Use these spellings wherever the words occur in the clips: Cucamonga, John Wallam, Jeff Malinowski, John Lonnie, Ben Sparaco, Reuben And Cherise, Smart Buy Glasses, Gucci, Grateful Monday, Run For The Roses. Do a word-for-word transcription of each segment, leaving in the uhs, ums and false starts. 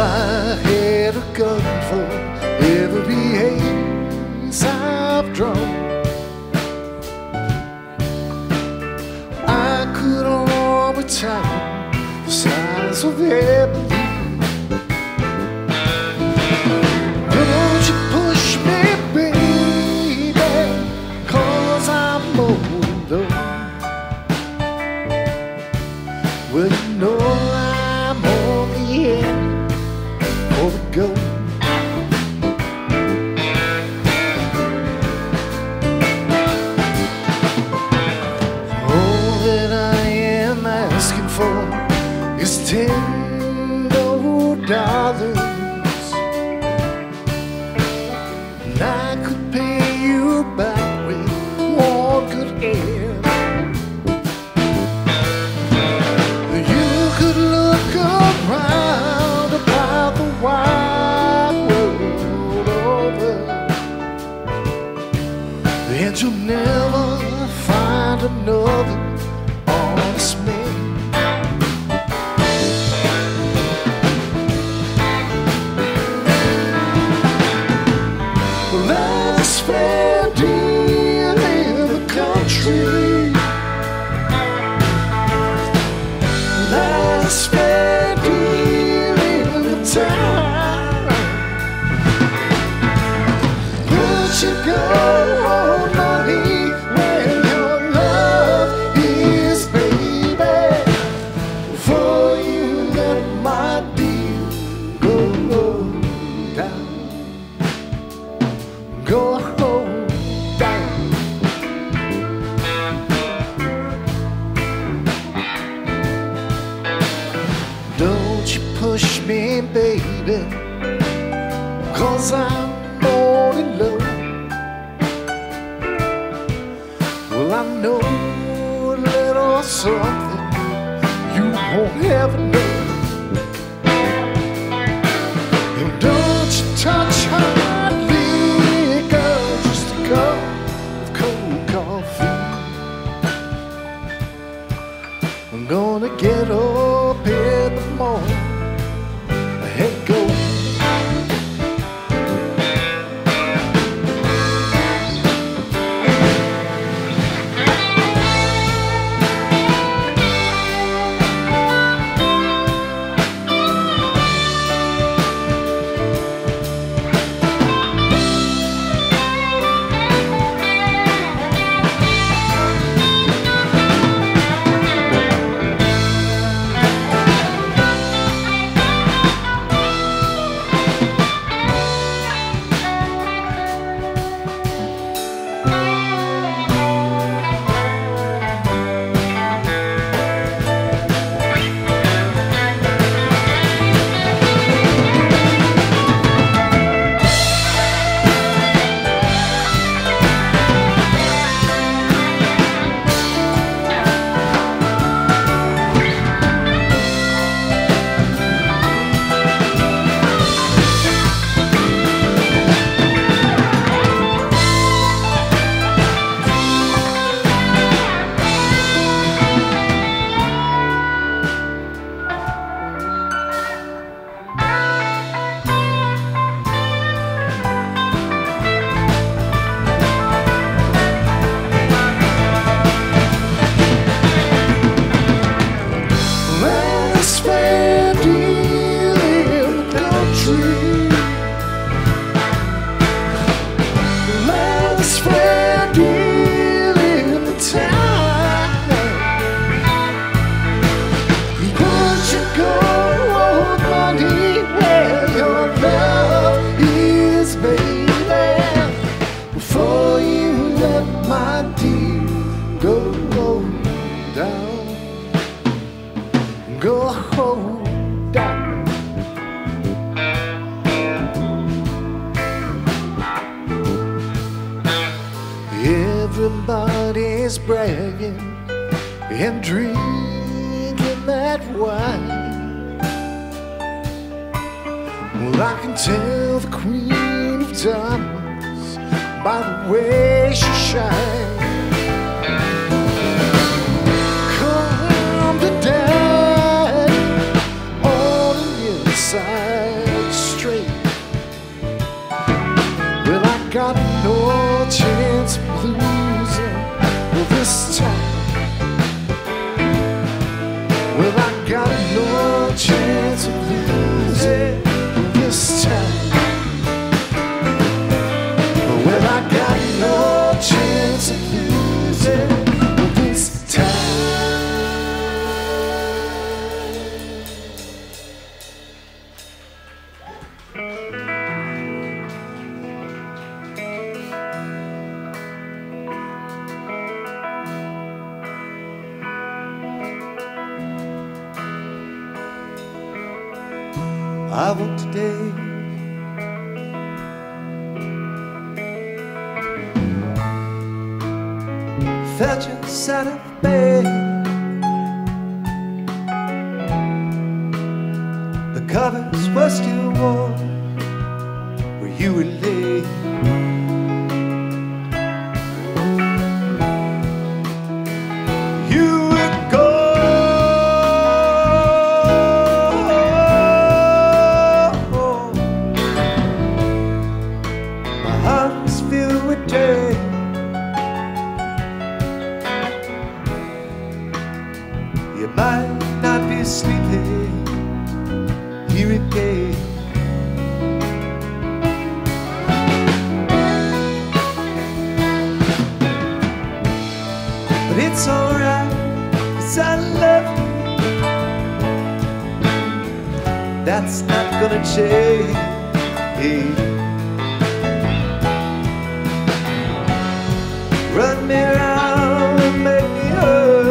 I had a gun for every haze I've drawn, I could all return the size of heaven. Don't you push me, baby, 'cause I'm old though. Well, you know I'm on the end. Go. Don't all that I am asking for is ten dollars, and I could pay you back with one good air. You could look around about the wild and you'll never find another honest man. Well, it's fair deal in the country. Well, it's fair deal in the town. Would you go on money when your love is, baby? For you let my deal go down, go home down. Don't you push me, baby, 'cause I'm all in love. I know a little something you won't ever know. And don't you touch hot liquor, just a cup of cold coffee. I'm gonna get up in the morning and go. Go home down. Everybody's bragging and drinking that wine. Well, I can tell the Queen of Diamonds by the way she shines. Come to down. Side. chance of losing this time. Well, I got no chance of losing this time. I woke today. Felt you sat up bed. The covers were still warm where you would lay. You would go home. My heart was filled with dirt. Might not be sleeping here again. But it's alright, 'cause I love you. That's not gonna change. Run me around and make me hurt.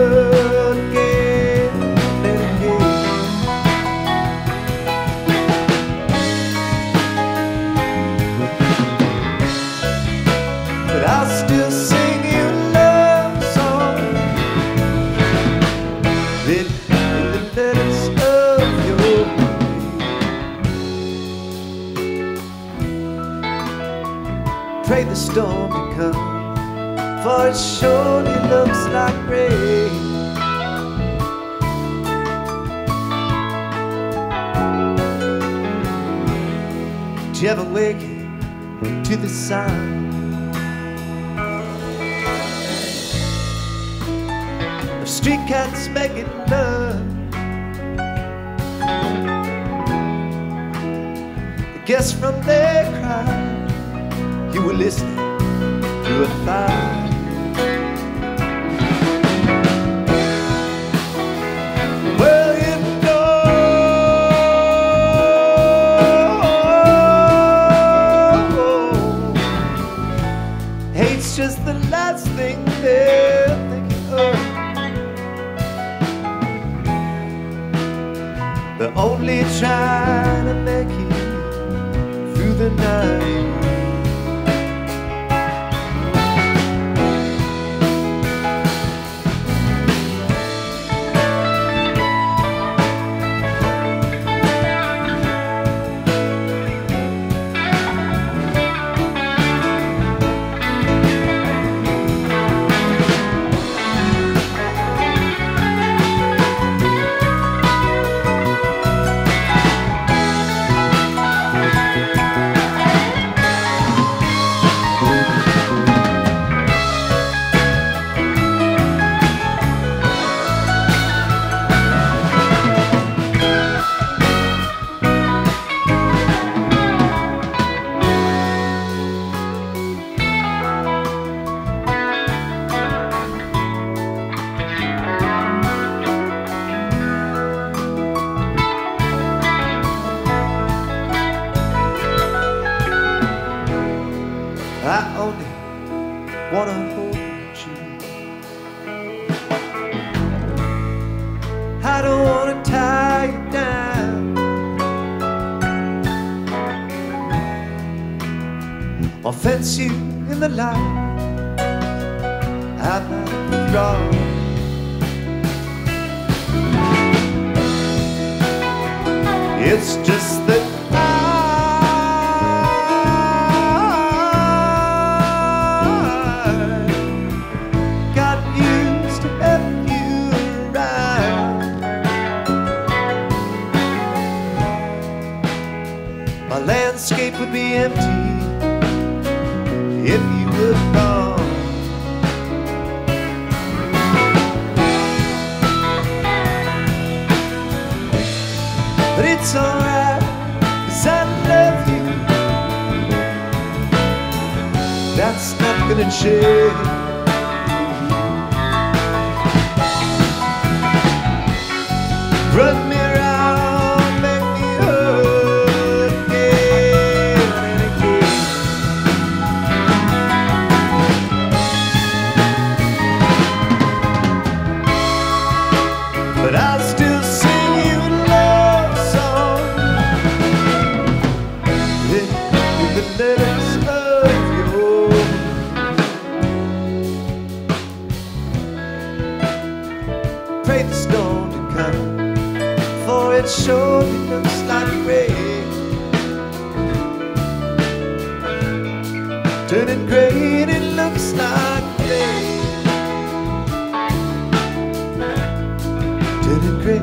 Pray the storm to come, for it surely looks like rain. Did you ever wake to the sound of street cats making love? I guess from their cry you were listening to a thought. Well, you know, hate's just the last thing they're thinking of. They're only trying to make it through the night. I only wanna hold you. I don't wanna tie you down or fence you in the light I might draw. It's just that my landscape would be empty if you were gone. But it's alright, 'cause I love you. That's not gonna change. Run me around, make me hurt again and again. But I'll still sing you a love song with the letters of your own. Pray the storm to come, for it surely looks like rain, turning gray and it looks like rain, turning gray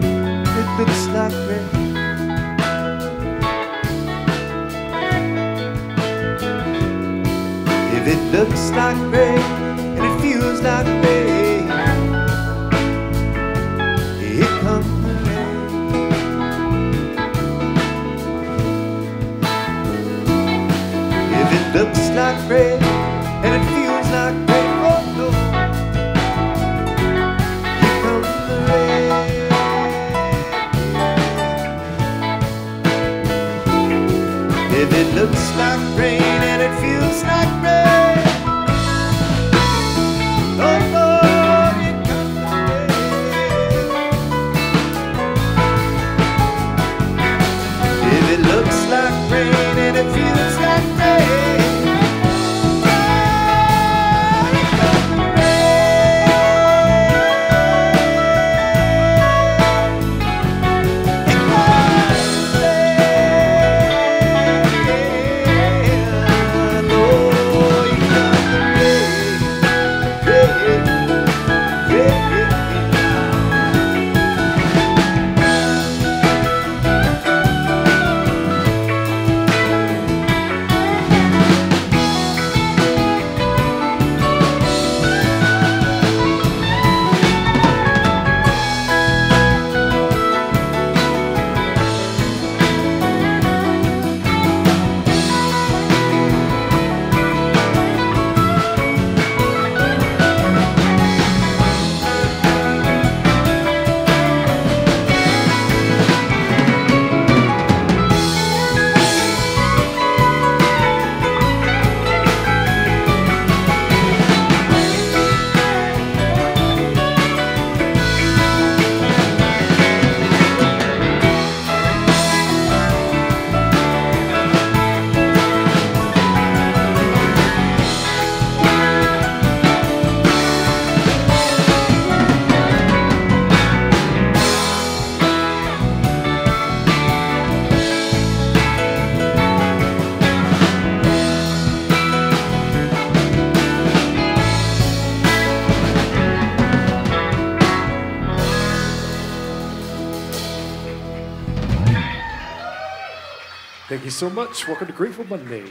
it looks like rain. If it looks like rain and it feels like rain, here comes the rain. It looks like rain and it feels like rain. Oh no, here comes the rain. If it looks like rain and it feels like rain, oh no, here comes the rain. If it looks like rain and it feels like rain, thank you so much. Welcome to Grateful Monday.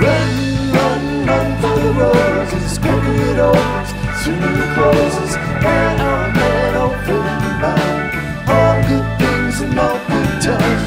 Run, run, run for the roses, go to it opens, soon it closes, and our meadow full of mine, all good things and all good times.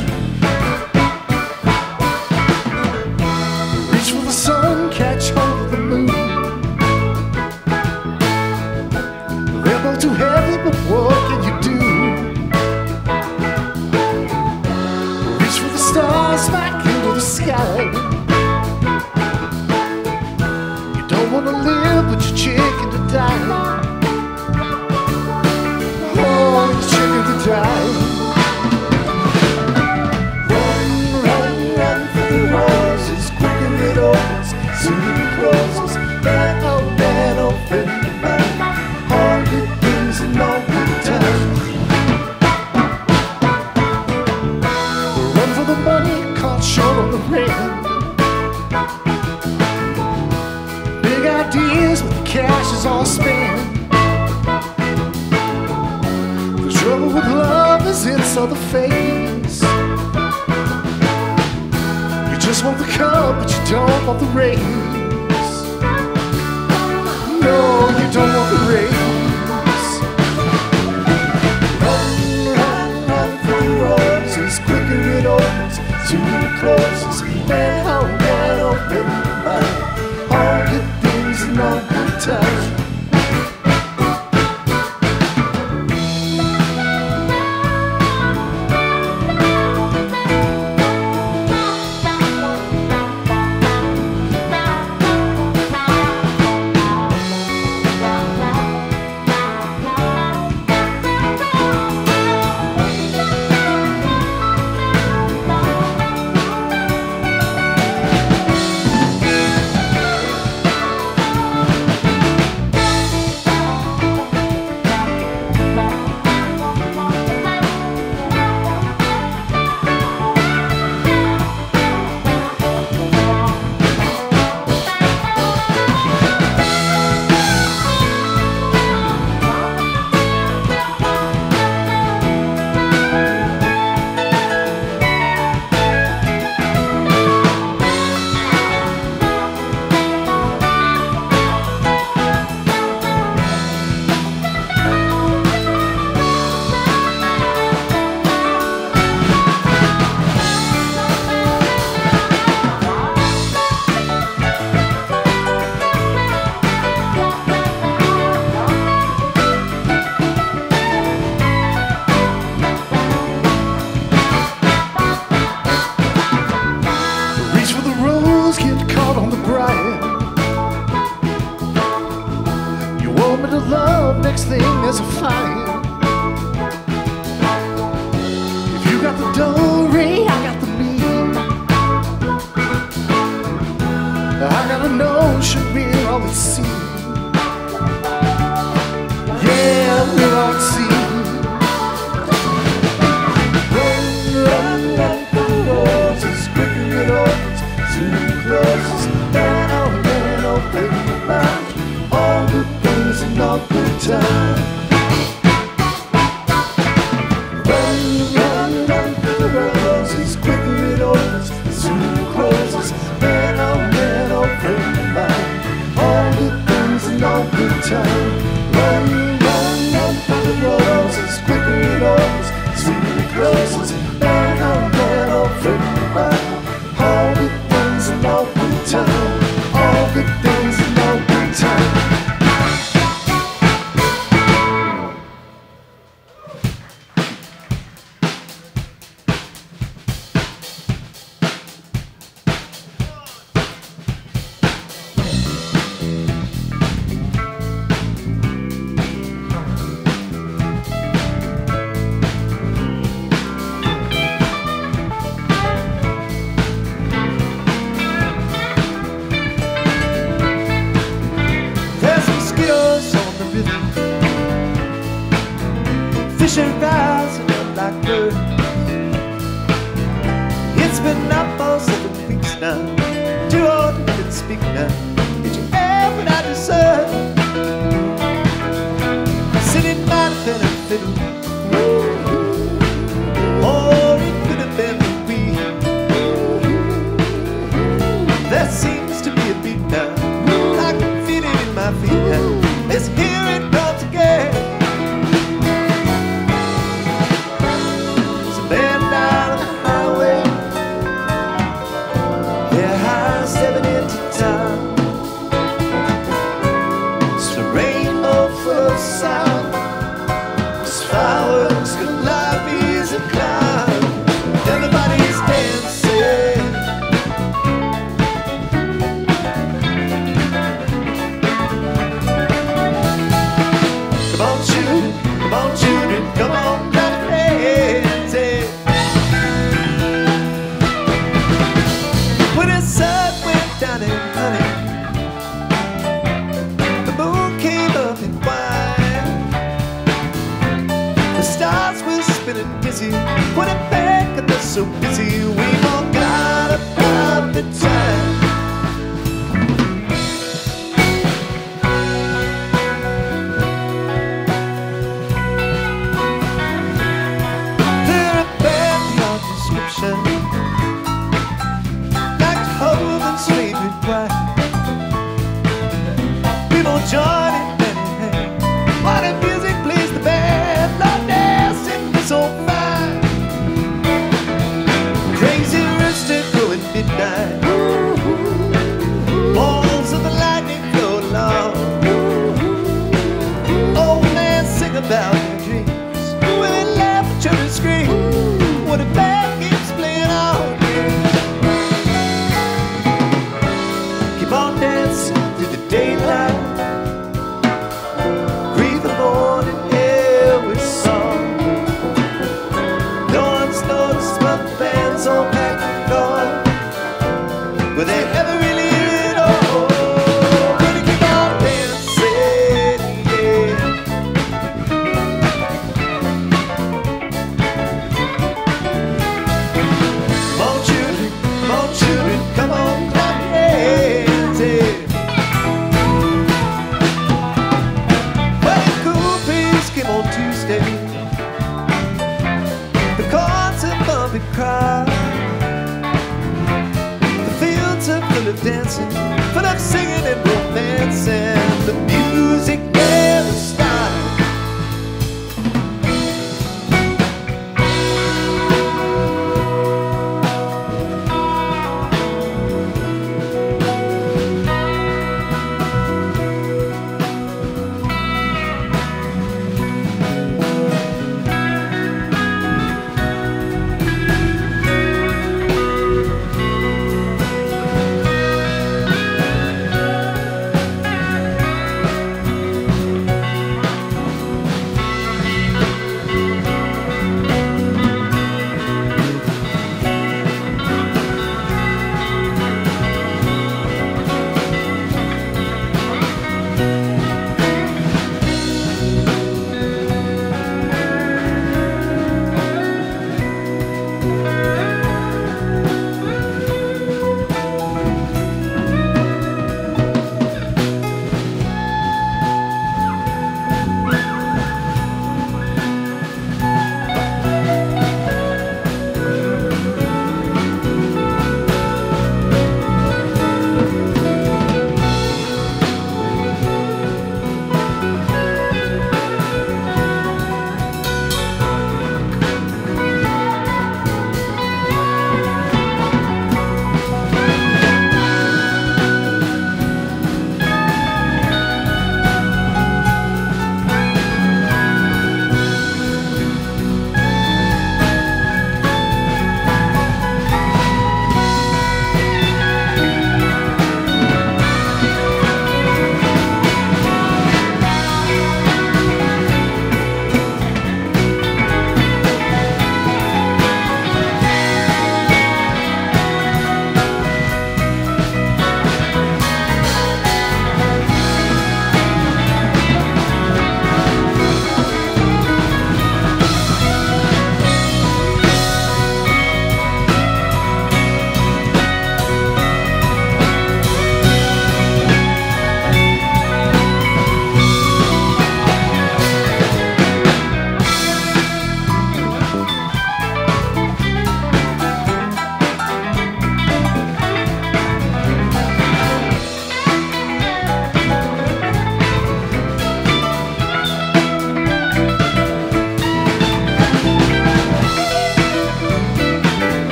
The trouble with love is it's all the face. want the cup, but you don't want the race. No, you don't want the race. To the closest and how wide open my heart, all good things and all good times.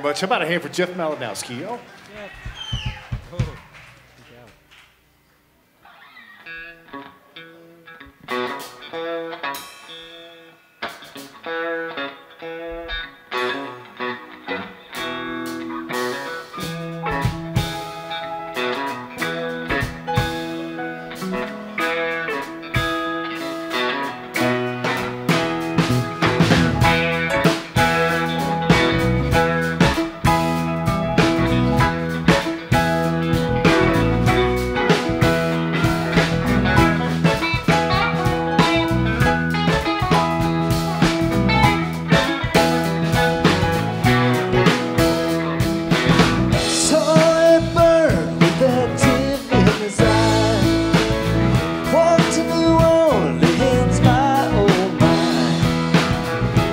Much. How about a hand for Jeff Malinowski, yo? Jeff. Oh. Yeah.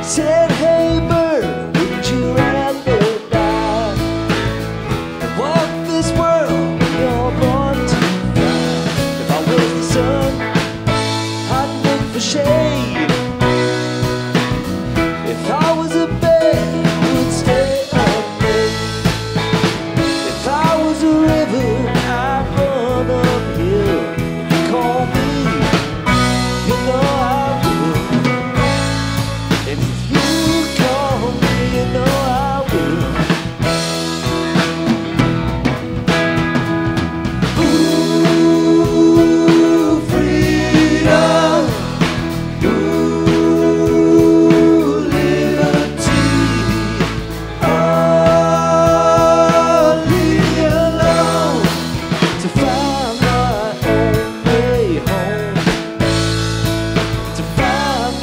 said, hey bird, would you rather die and walk this world you're born to fly? If I was the sun, I'd look for shade. If I was a bed, I would stay awake. If I was a river, I'd run uphill. If you call me, you know I will. And if you call me, you know I will. Ooh, freedom. Ooh, liberty. Oh, leave me alone to find my own way home. To find my own way home.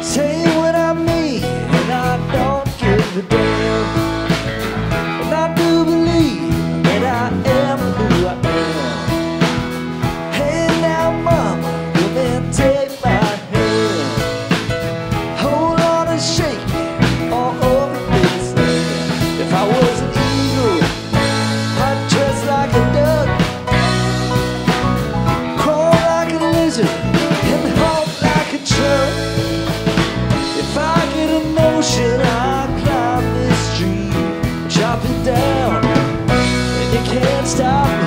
Say what I mean, and I don't give a damn. And I do believe that I am who I am. Hey now, mama, come and take my hand. Hold on and shake it all over this land. If I was an eagle, I'd dress like a duck, crawl like a lizard, and hop like a truck. If I get emotion, I climb this tree, chop it down, and you can't stop me.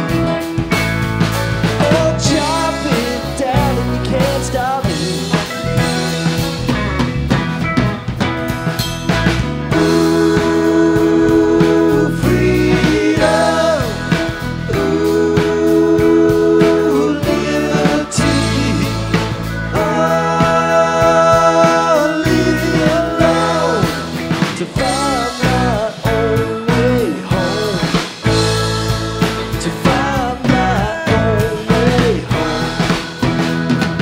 Oh, chop it down, and you can't stop me. Ooh, freedom. Ooh, liberty. Oh, leave me alone to find my own way home. To find my own way home. Went to the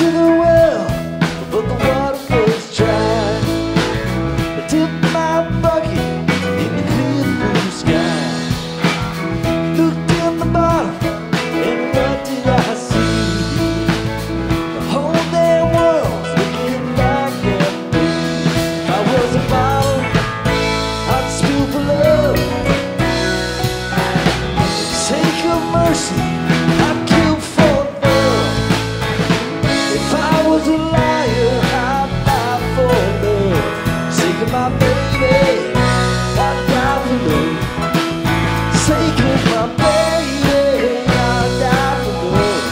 well, but the water was dry. I dipped my bucket in the clear blue sky. Looked in the bottom, and what did I see? The whole damn world's looking back at me. If I was a bottle, I'd spill for love. For the sake of mercy, I'd kill for love. If I was a liar, I'd die for love. Sake of my baby, I'd die for love. Sake of my baby, I'd die for love.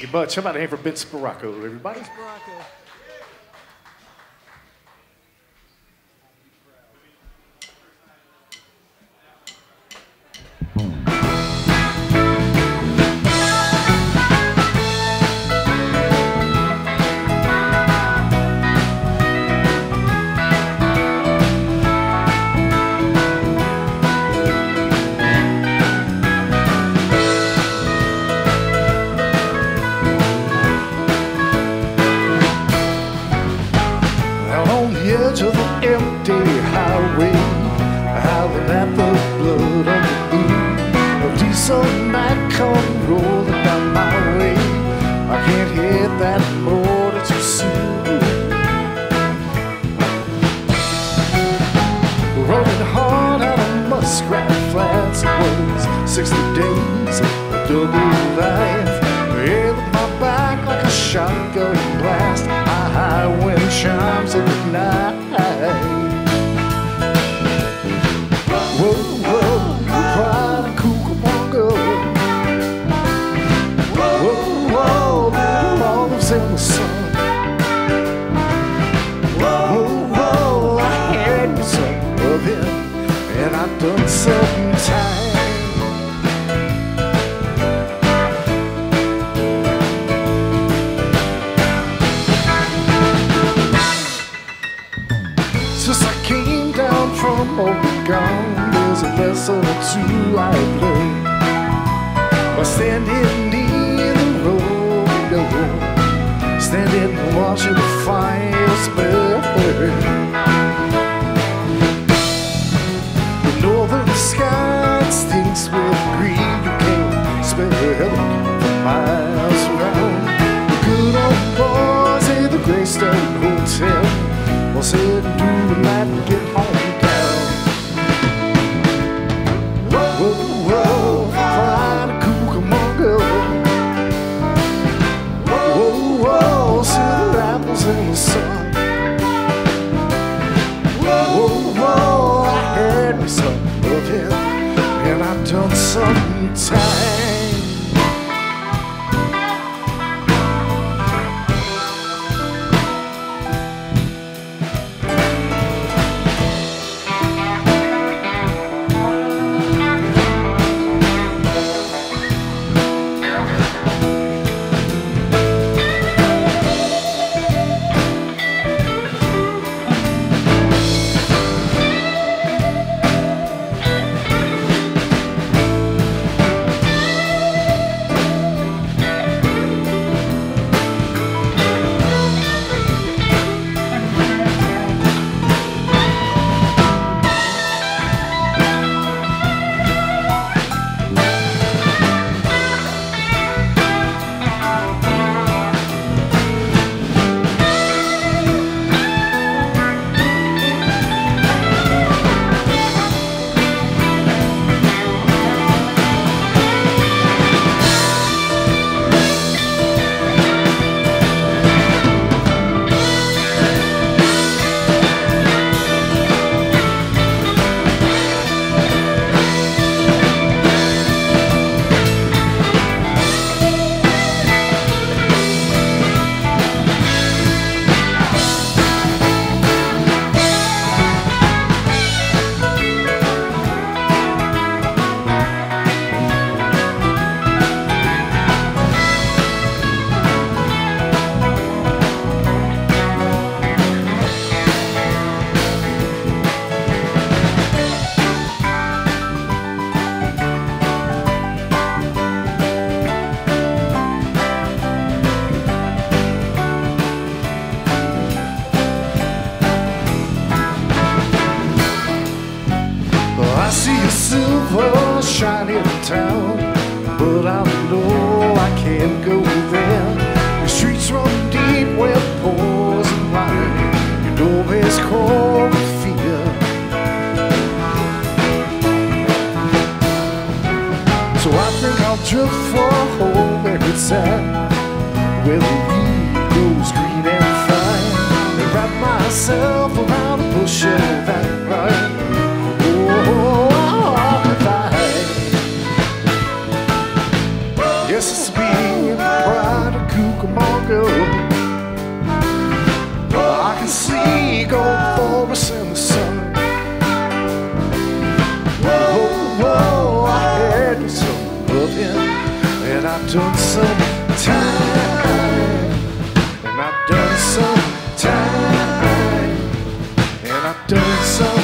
Thank you much. How about a hand for Ben Sparaco, everybody? Sparaco. sixty days of double life. Hit my back like a shotgun blast. My high wind chimes in the night. Whoa, whoa, pride and Cucamonga. Whoa, whoa, the olives in the sun. Whoa, whoa, I had some of him, and I done something time. There's a lesson or two I have learned by standing near the road, standing and watching the fires burn. The northern sky stinks with green. You can't smell it for miles around. The good old boys at the Greystone Hotel will sit through the night and get home. In the sun. Whoa, whoa, I heard me some of him, and I've done something time. Yes, it's being proud. living, and I've done some time, and I've done some time, and I've done some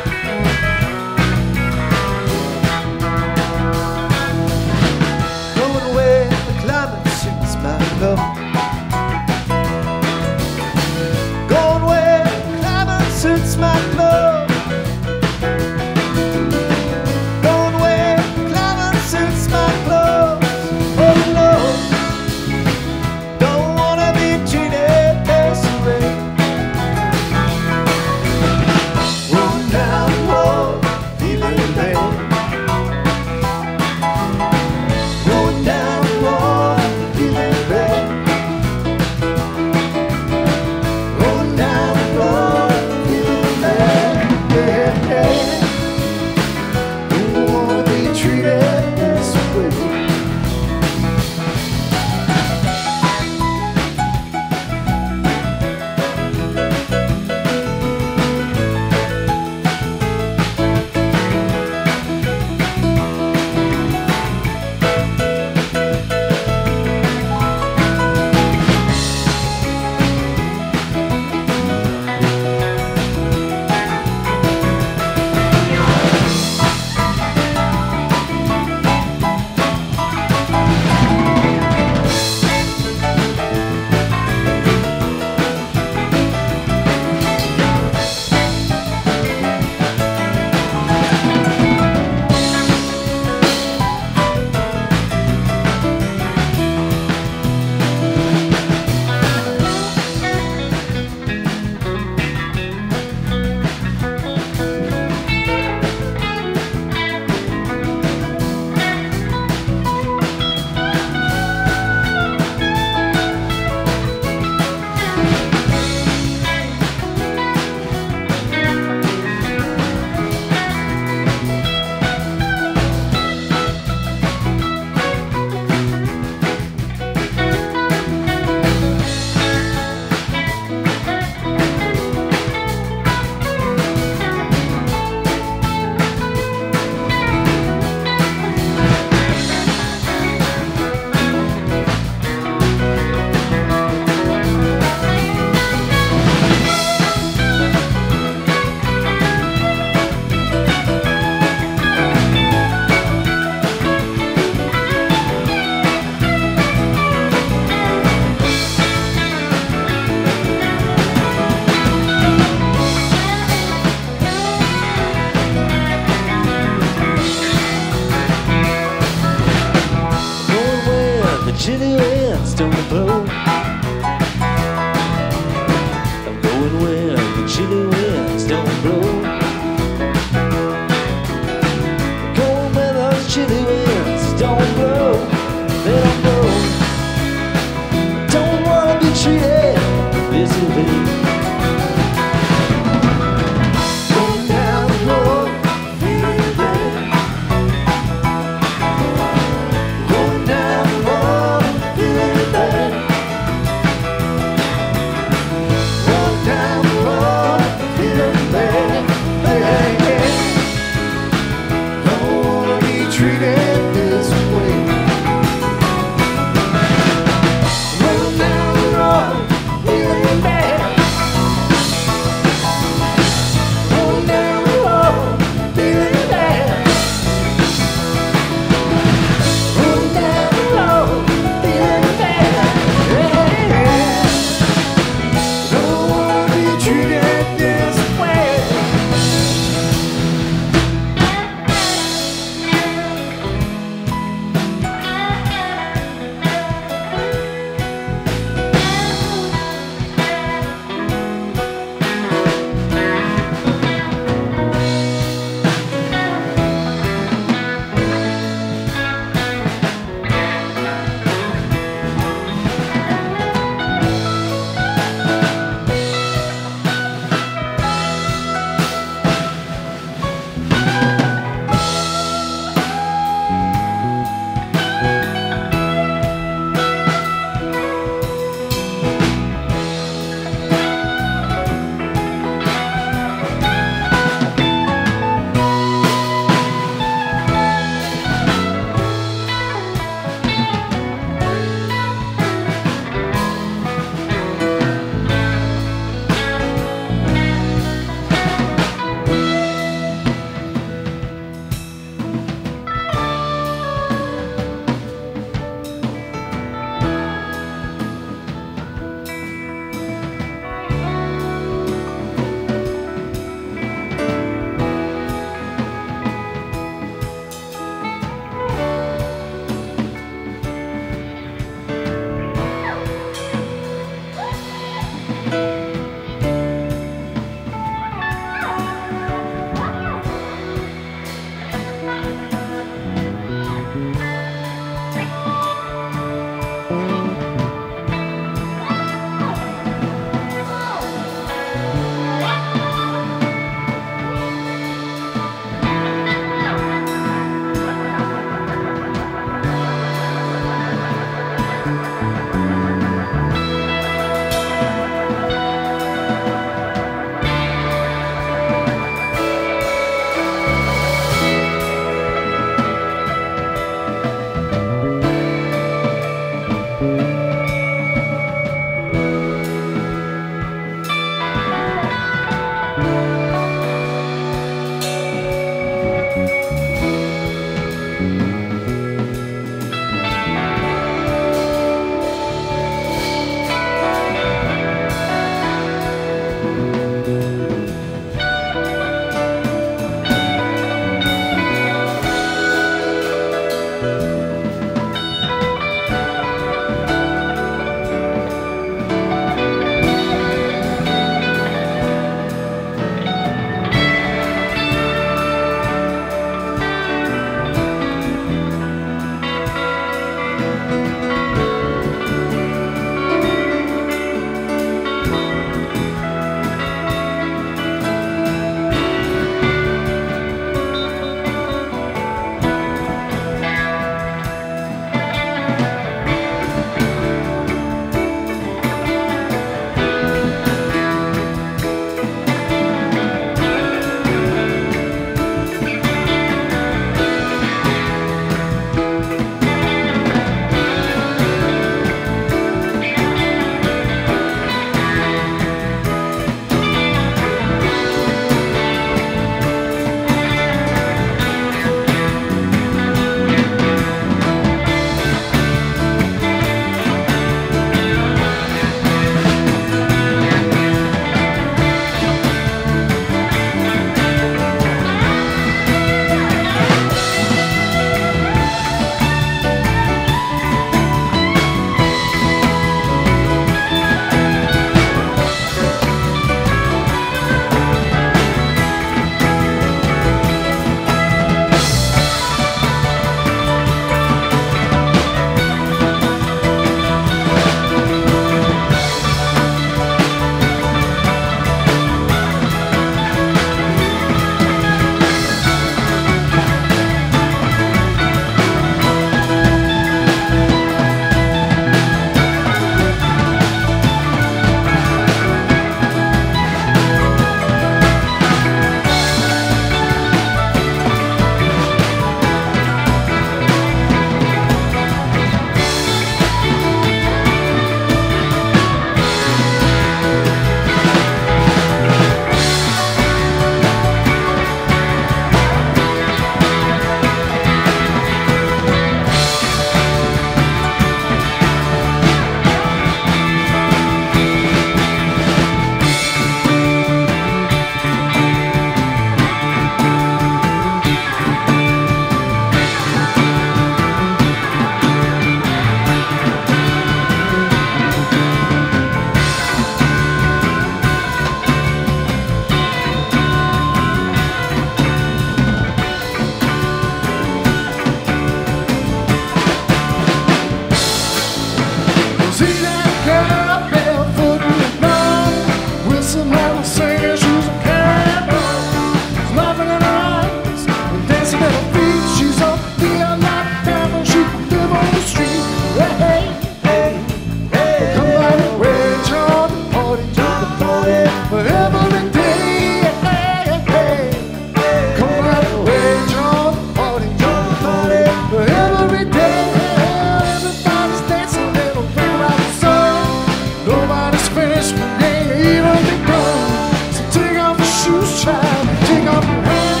fish ain't even begun. So take off your shoes, child, and take off your hat.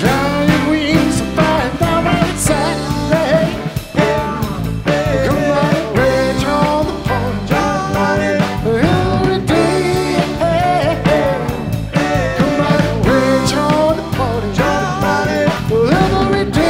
Dry your wings and find out what it's at. Hey, hey, come right away, John the Pond, John Lonnie, every day. Hey, hey, come right away, John the Pond, John Lonnie, every day.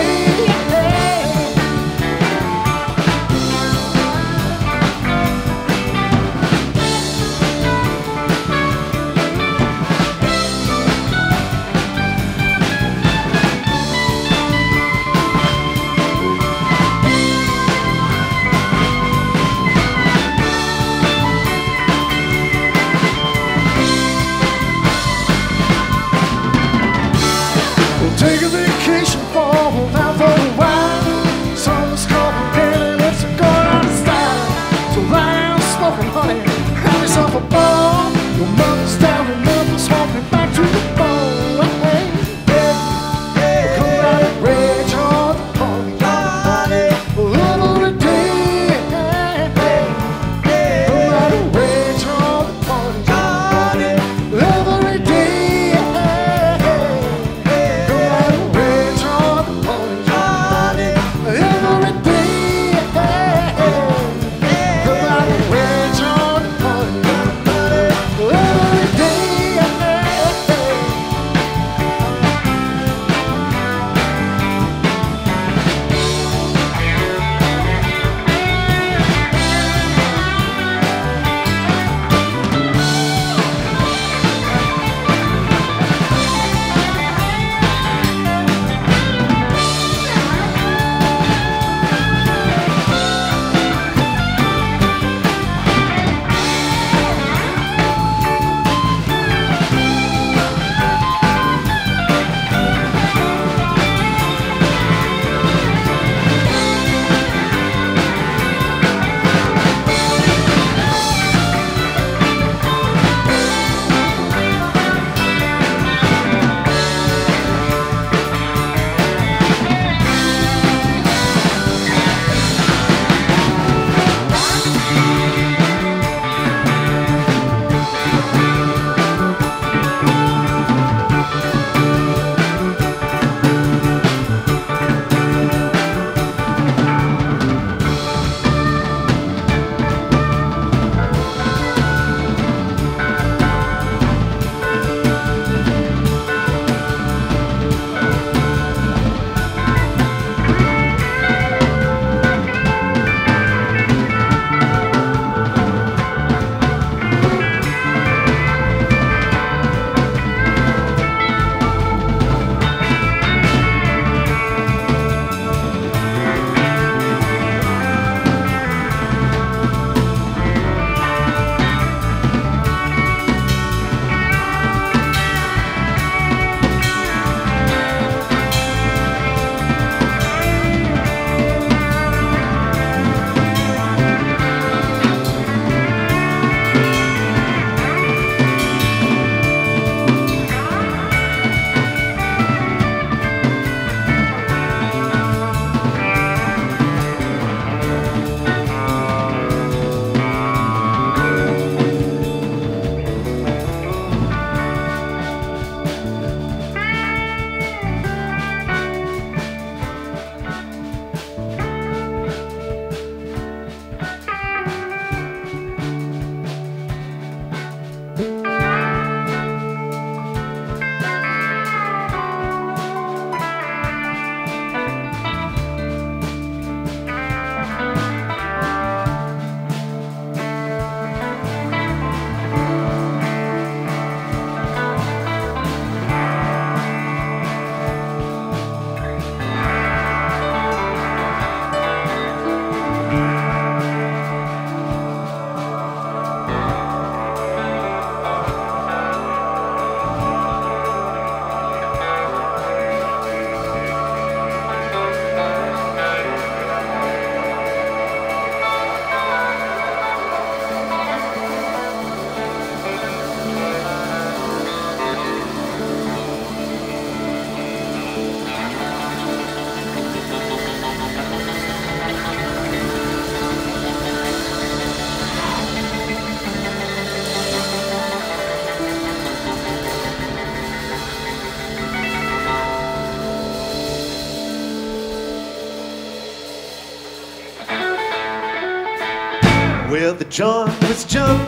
where the John was jump,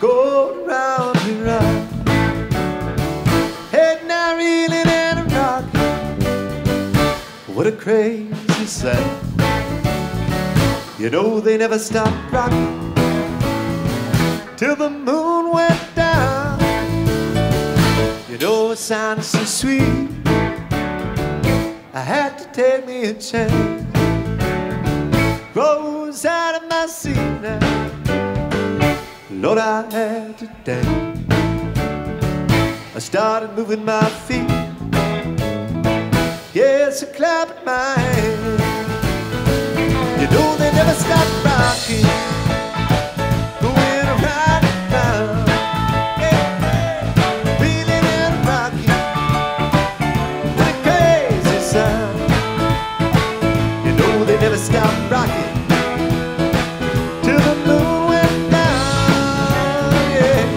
go round and round, head now reeling and a rock. What a crazy sight! You know they never stopped rocking till the moon went down. You know it sounded so sweet, I had to take me a chance. Rose out of my seat now, Lord, I had to dance. I started moving my feet, yes, I clapped my hands. You know they never stop rocking, going around and round, yeah, feeling and rocking, what a crazy sound. You know they never stop rocking till the moon went down, yeah.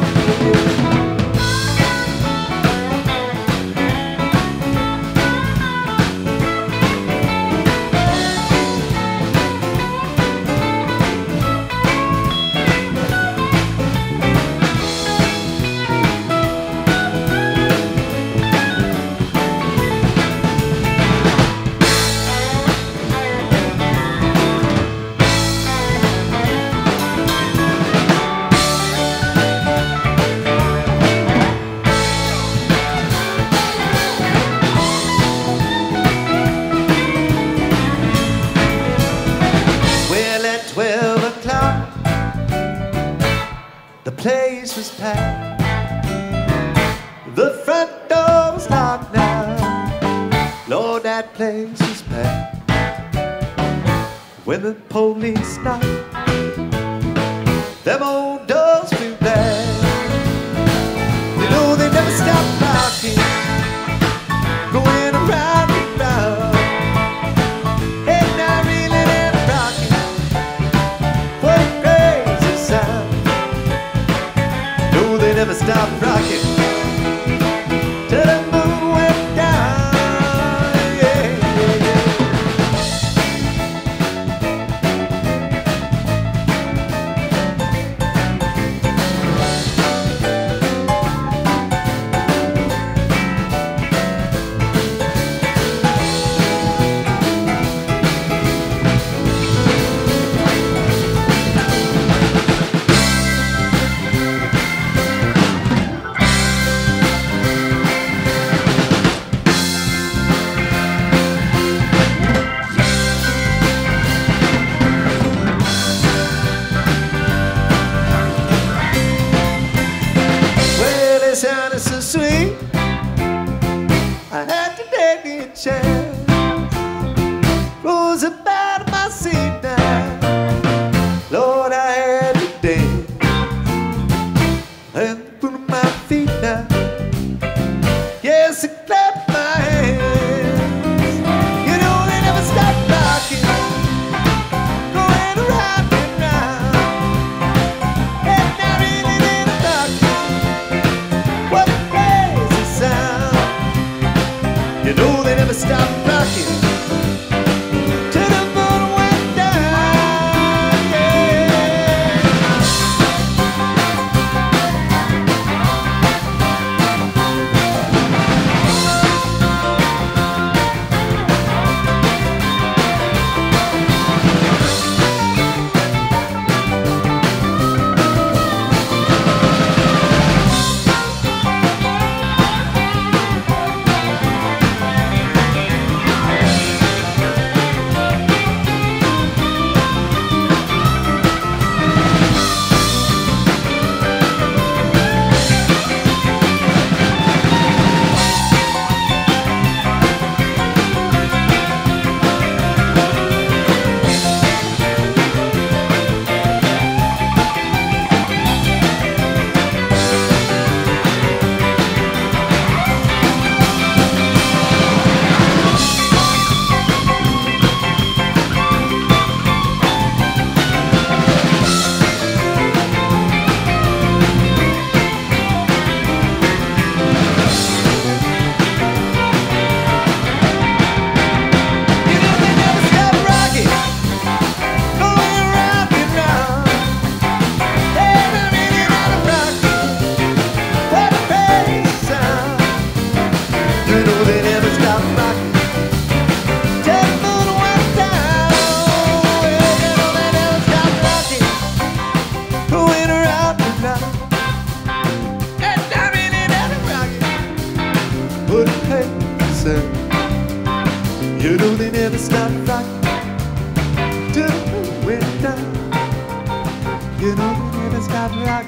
It's got rock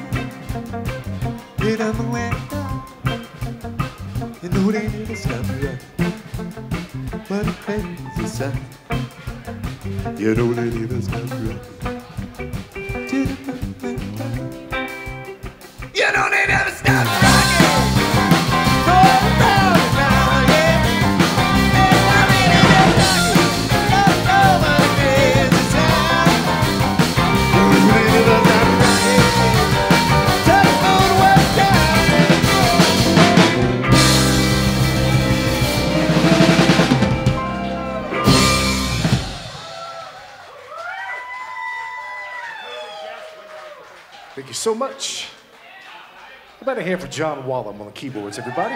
it on the way. You know that it's got rock. What a crazy sight. You know that it's got rock. You know they never stop rocking. Thank you so much. How about a hand for John Wallam on the keyboards, everybody?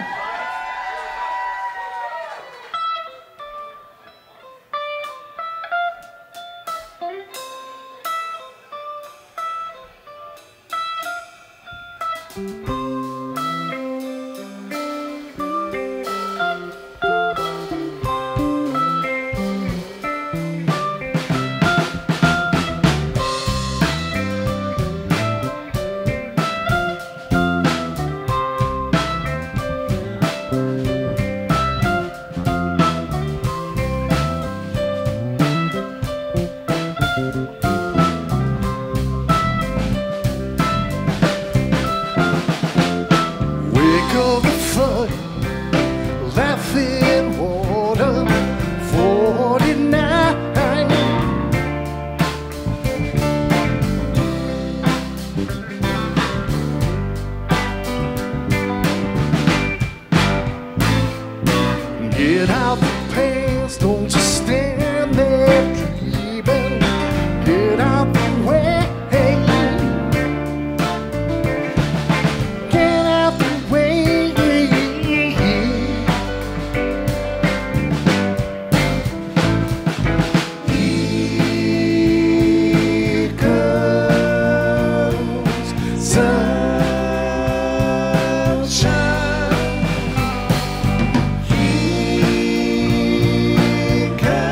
Sunshine, he comes.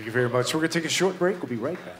Thank you very much. We're going to take a short break. We'll be right back.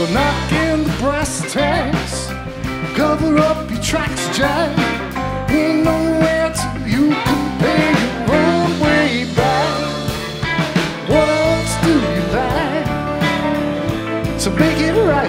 Or knock in the brass tanks. Cover up your tracks, Jack. Ain't nowhere till you can pay your own way back. What else do you like? So make it right.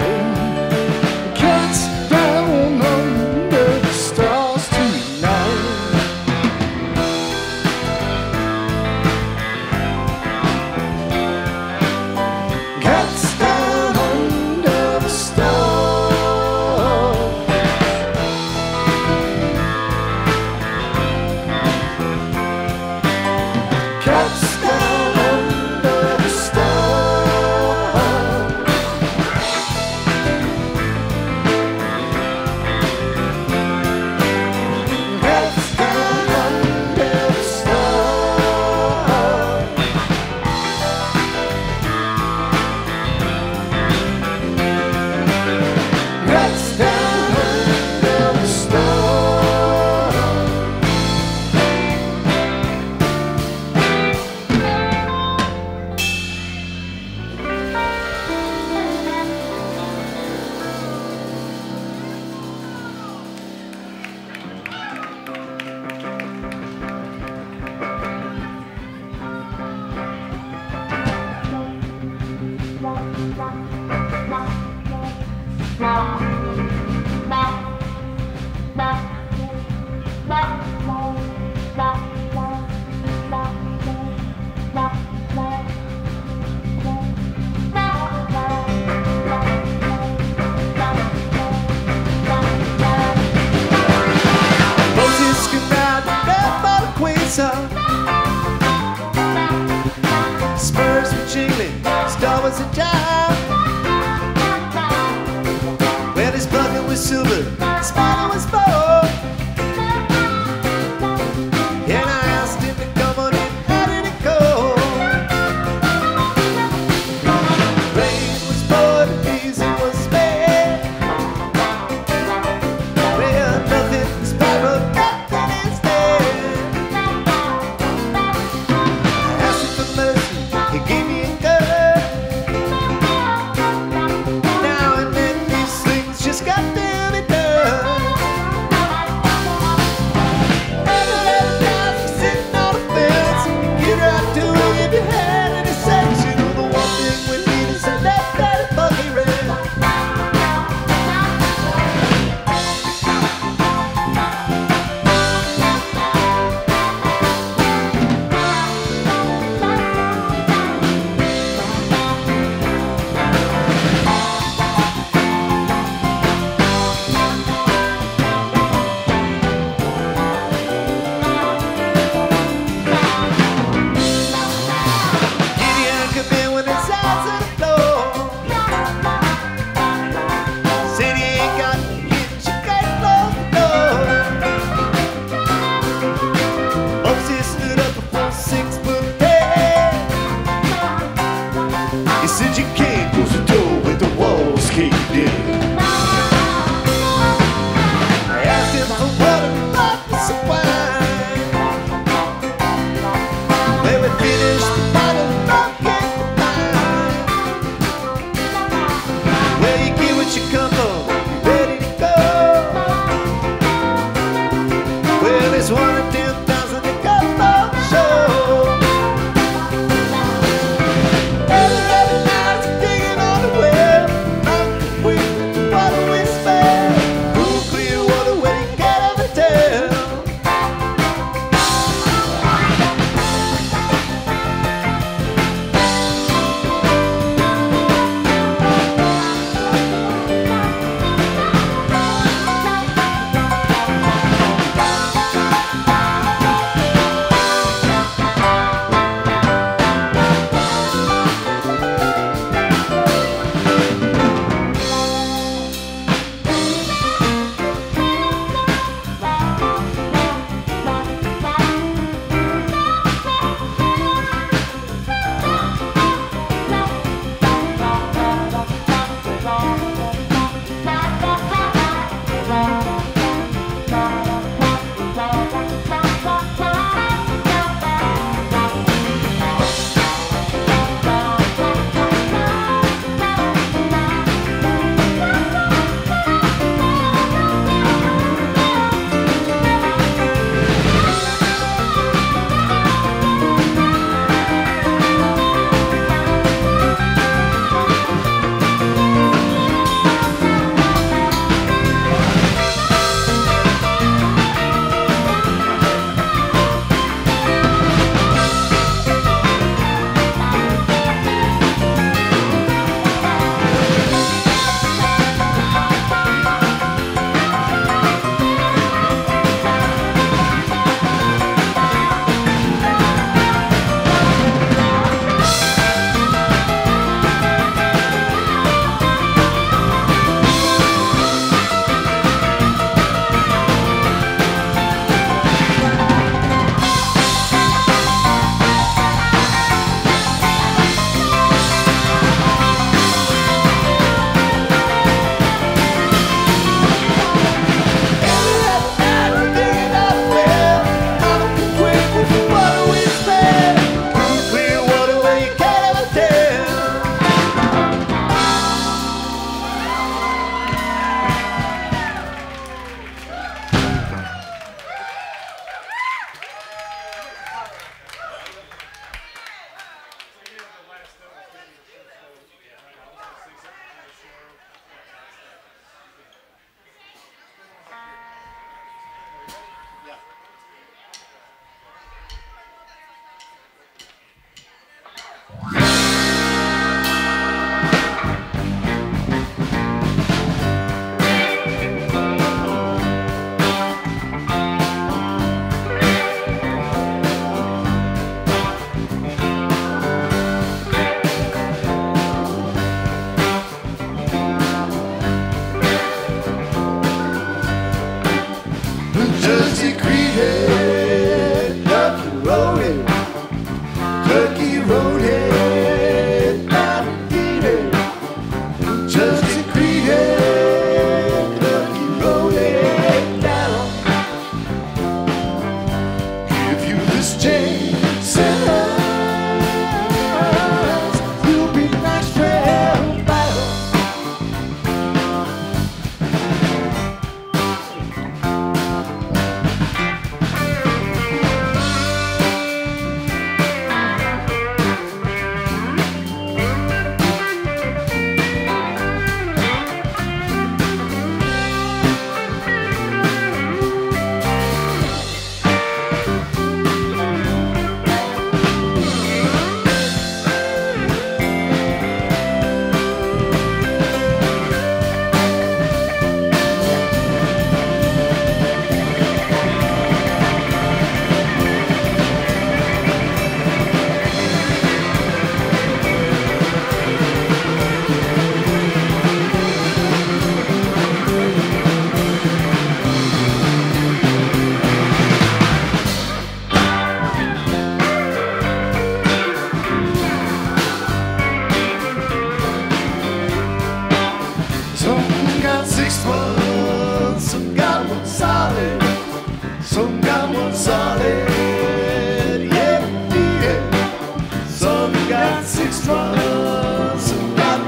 We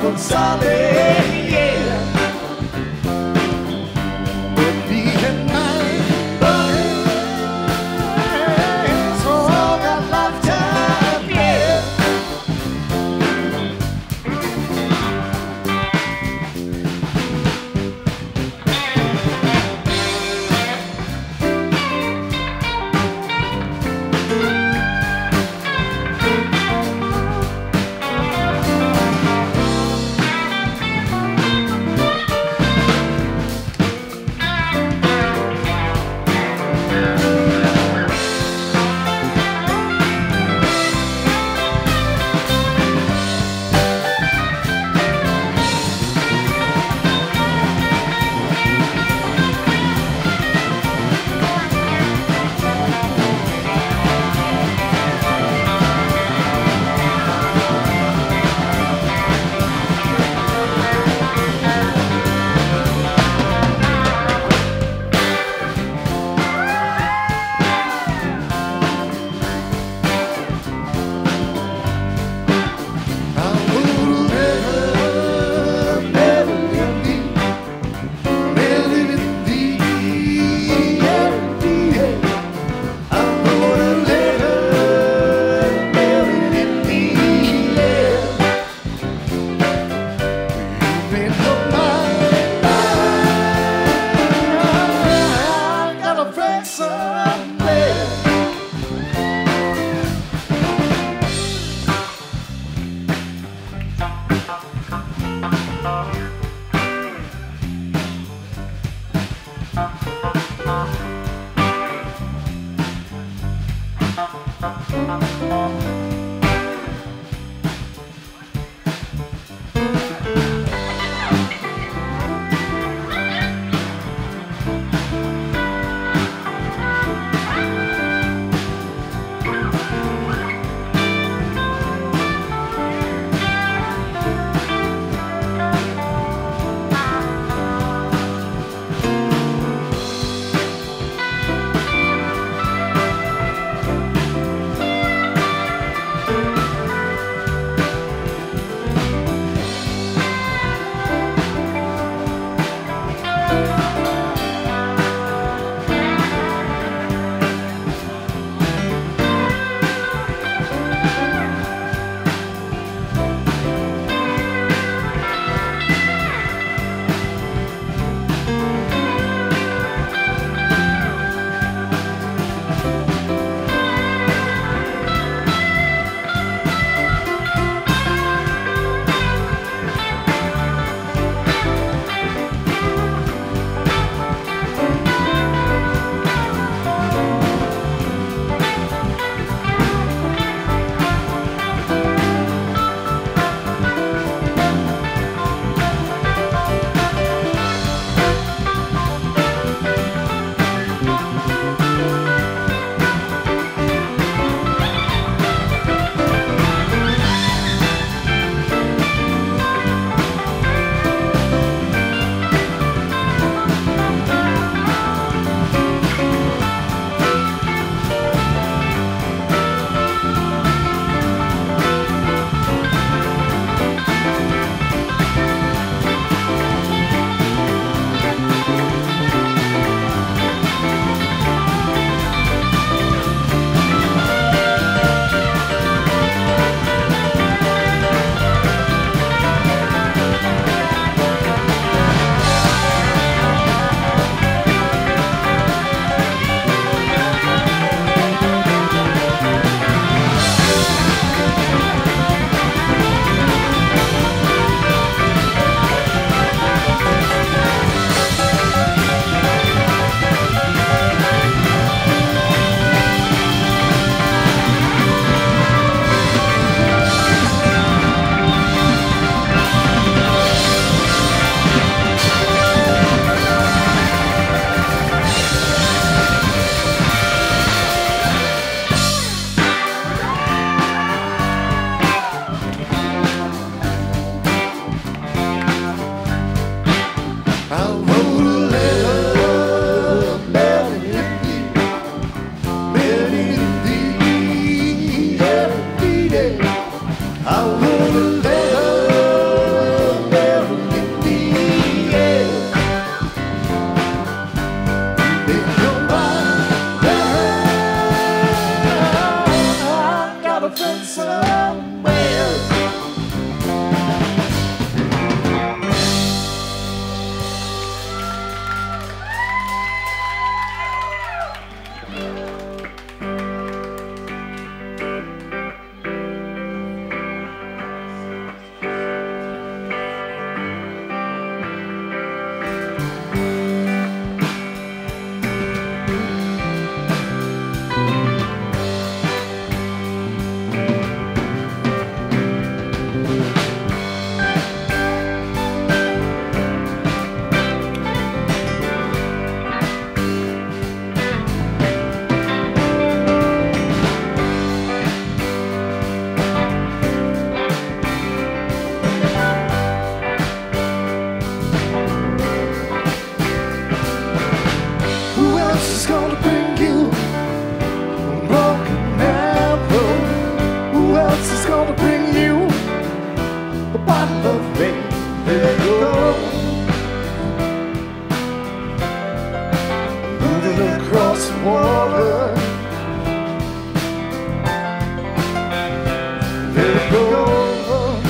on Sunday, yeah. bottle of rain. There it goes, moving across water. There it goes,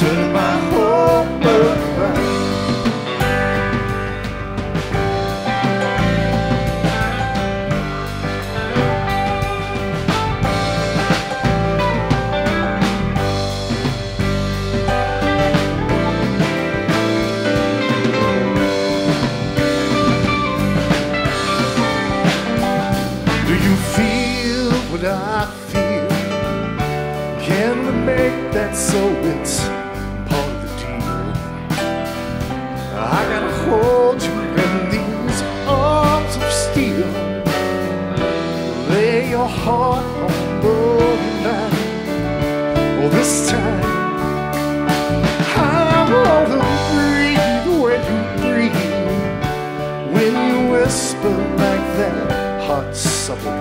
turning my whole world around. I feel, can we make that so it's part of the deal? I gotta hold you in these arms of steel. Lay your heart on broken ground. Well, this time I wanna breathe when you breathe, when you whisper like that hot supple.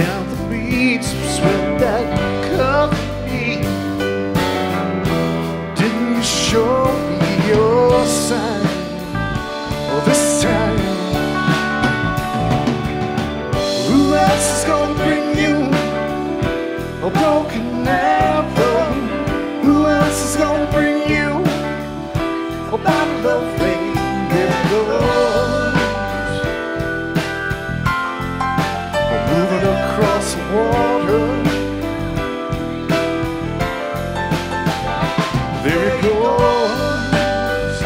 Count the beads of sweat that covered me. Didn't you show me your sign? Well, this time, who else is gonna bring you a broken apple? Who else is gonna bring you a bottle of rain? There it goes, moving across the water. There it goes,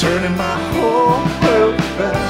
turning my whole world back.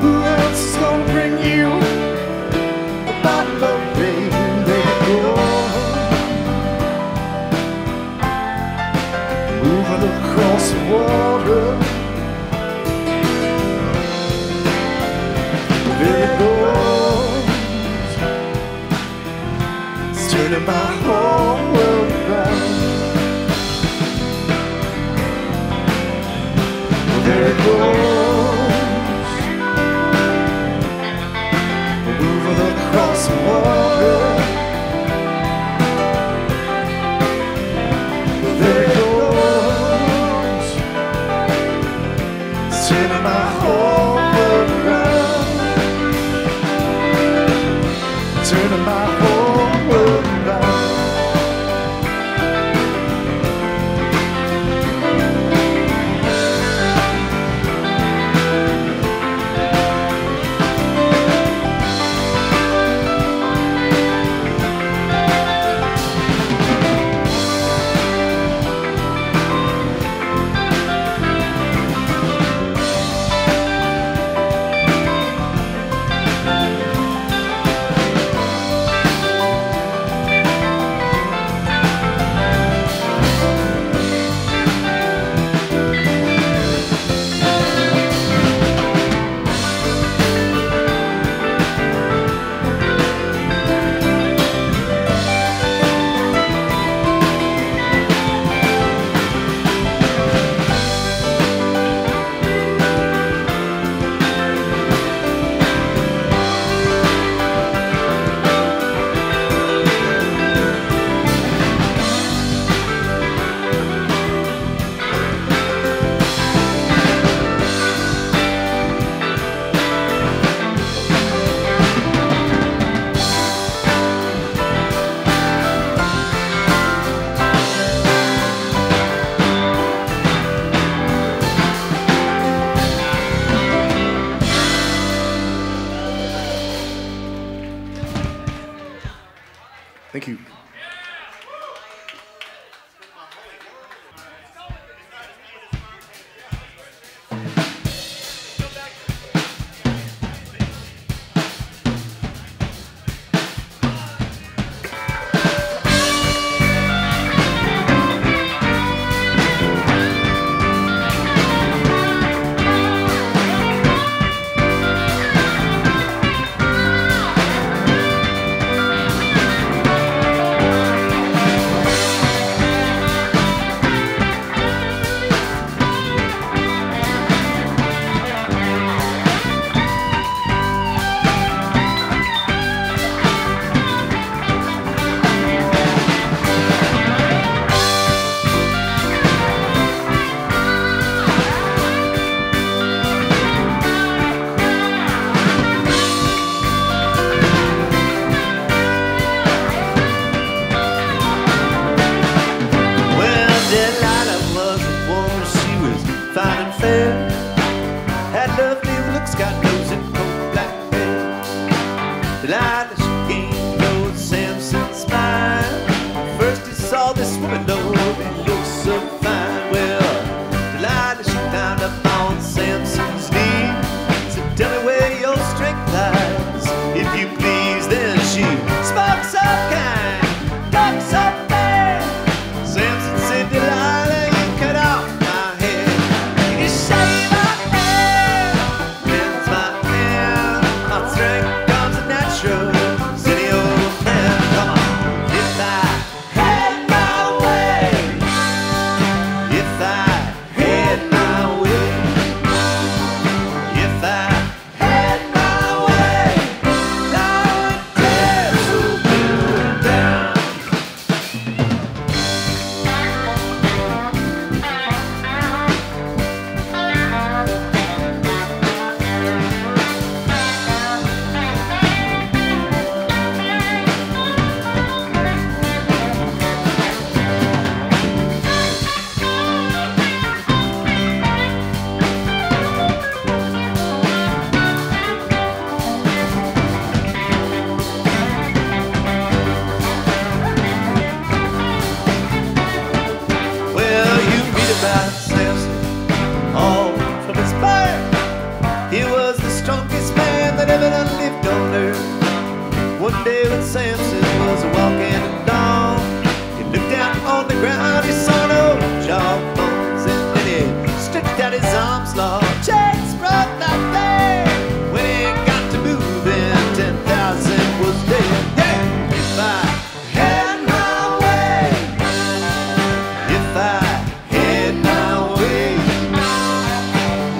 Who else is gonna bring turning my whole world around. Thank you.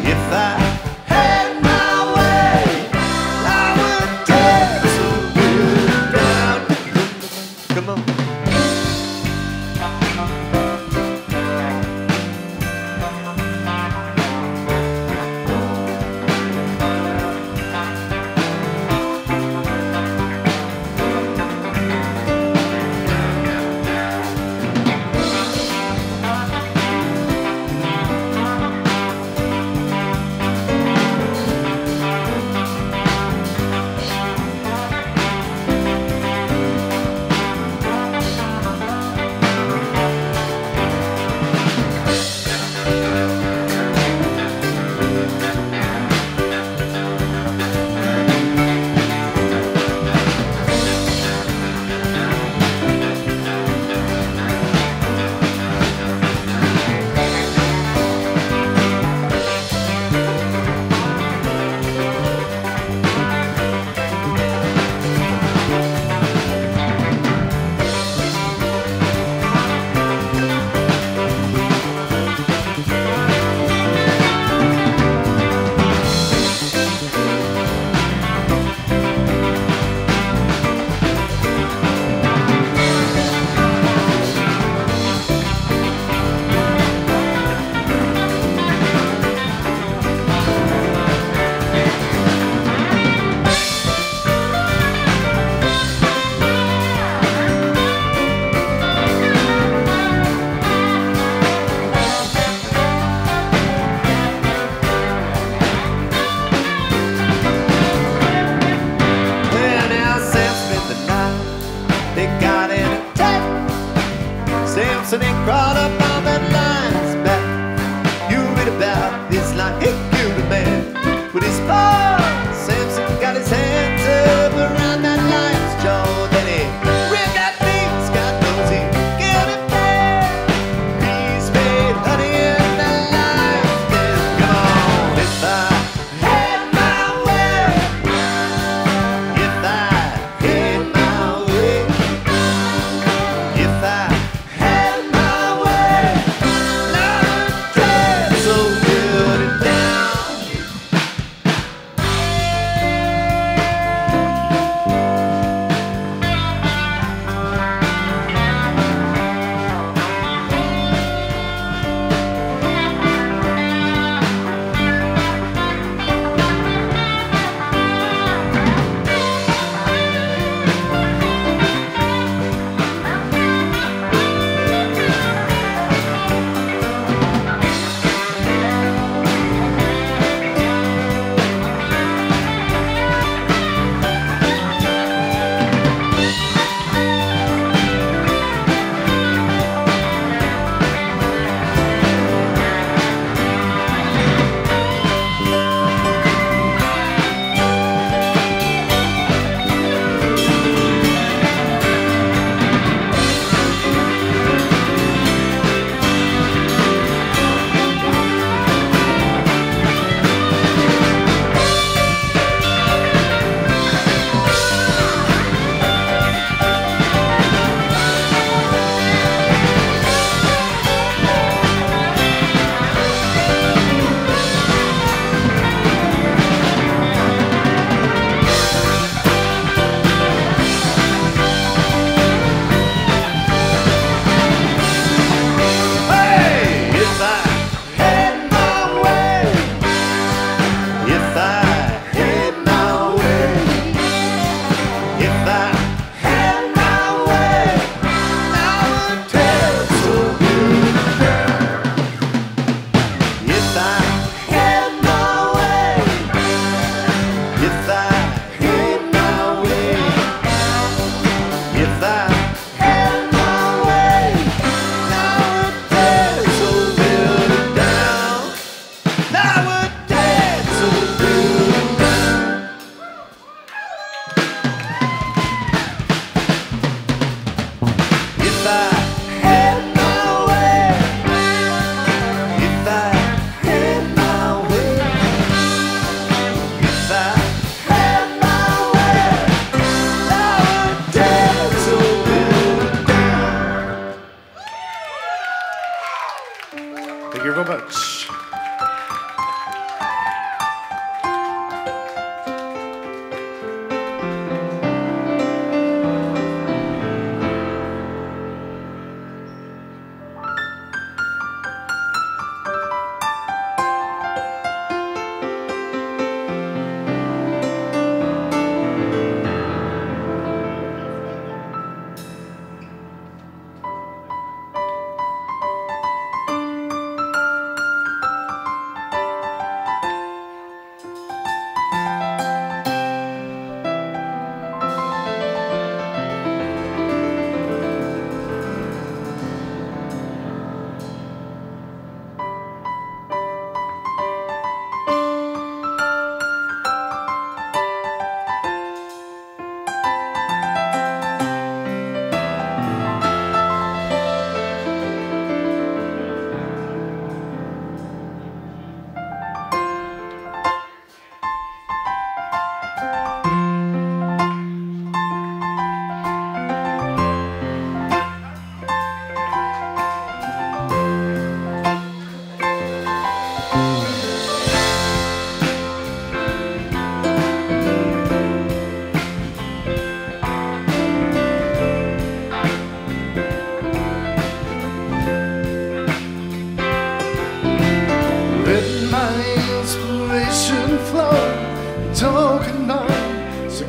If I had my way, I would tell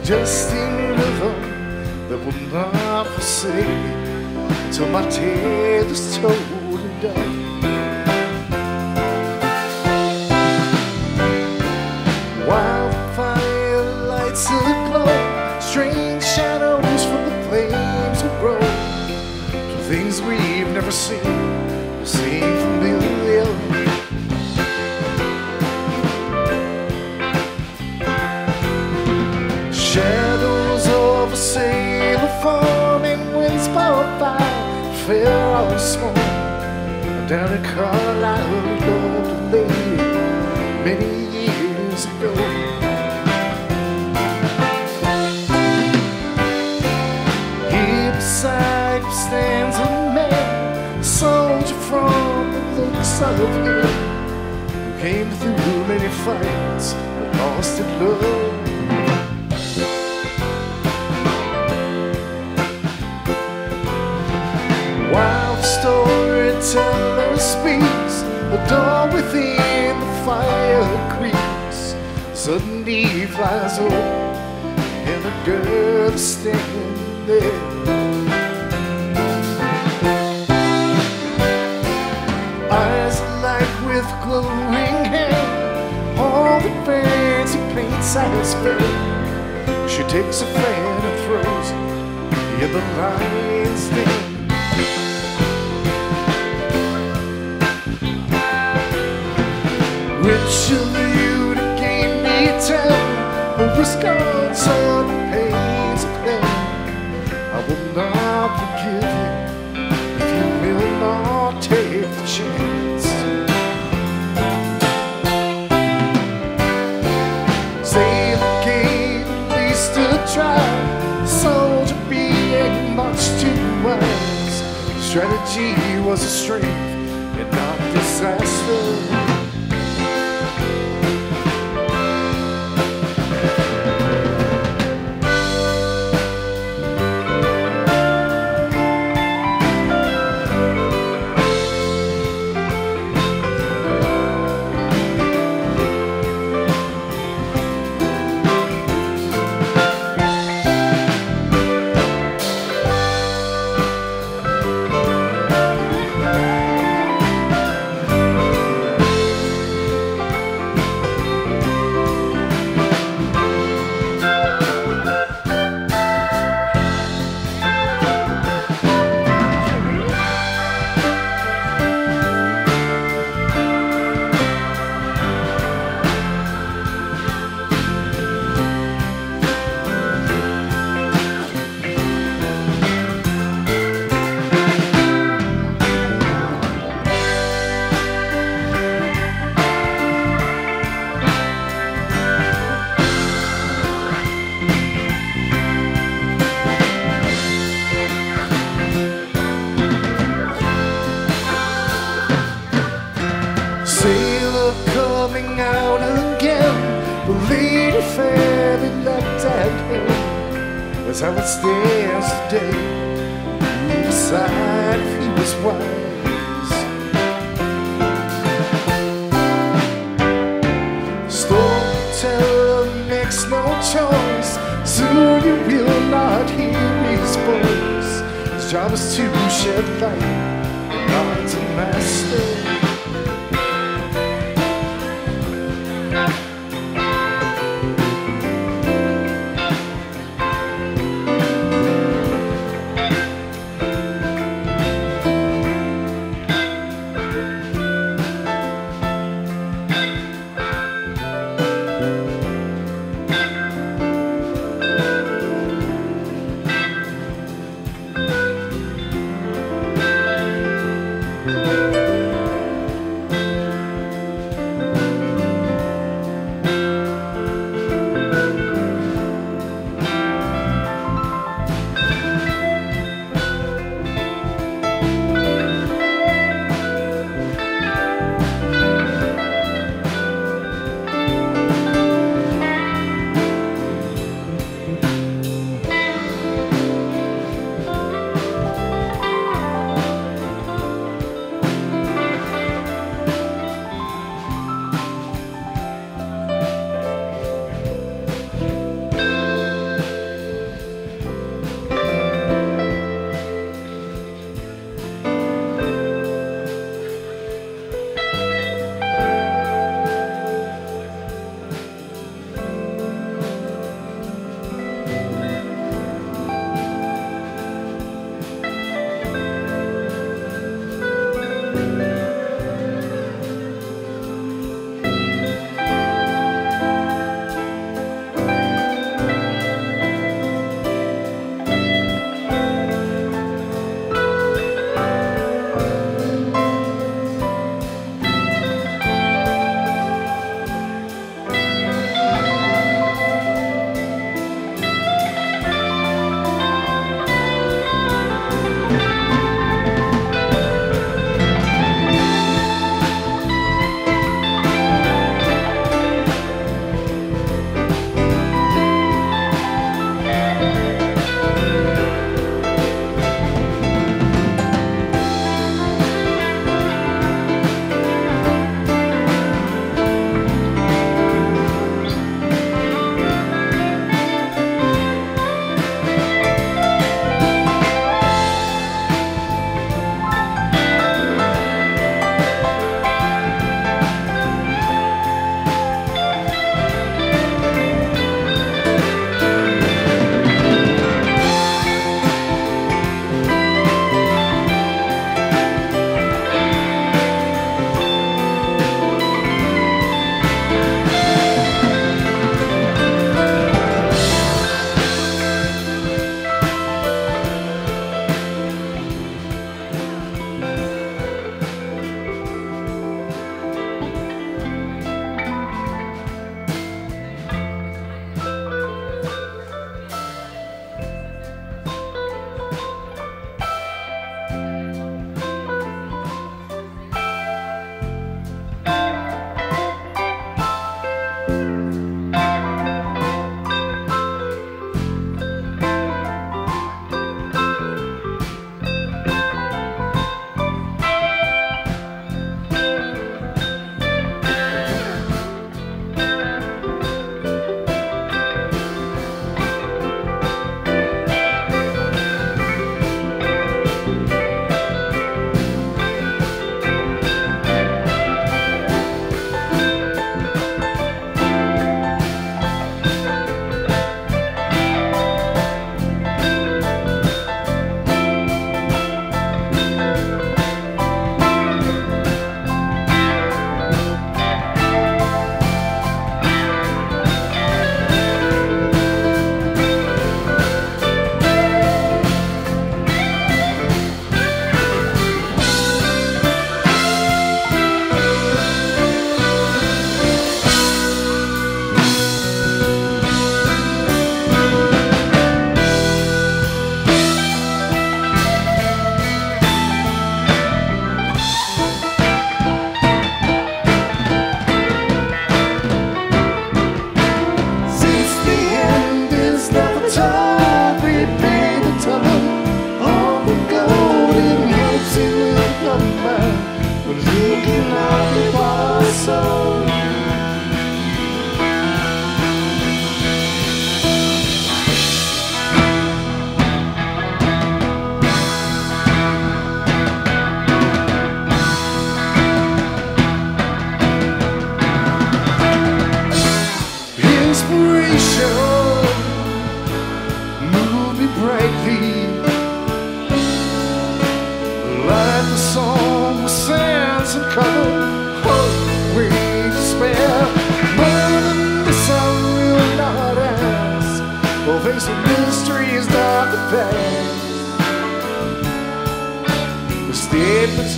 just in rhythm that will not forsake me till my tale is told and done. Wildfire lights in the glow, strange shadows from the flames will grow. To things we've never seen will seem familiar. Shadows of a sailor forming, winds powered by feral smoke. Down in Carlisle, loved a lady many years ago. Here beside him stands a man, a soldier from the lakes of England, who came through many fights but lost at love. Wild storyteller speaks, the door within the fire creaks. Suddenly he flies over, and the girl is standing there. Eyes alight with glowing hair, all the fancy paints I spare. She takes a fan and throws it in the lion's den. Which of you to gain me tell, over scones on the pains of hell? I will not forgive you if you will not take the chance. Say the game at least a try, soldier being much too wise. Strategy was a strength and not disaster. That's how it stands today. You decide if he was wise. Storyteller makes no choice. Soon you will not hear his voice. His job is to shed light, not to master.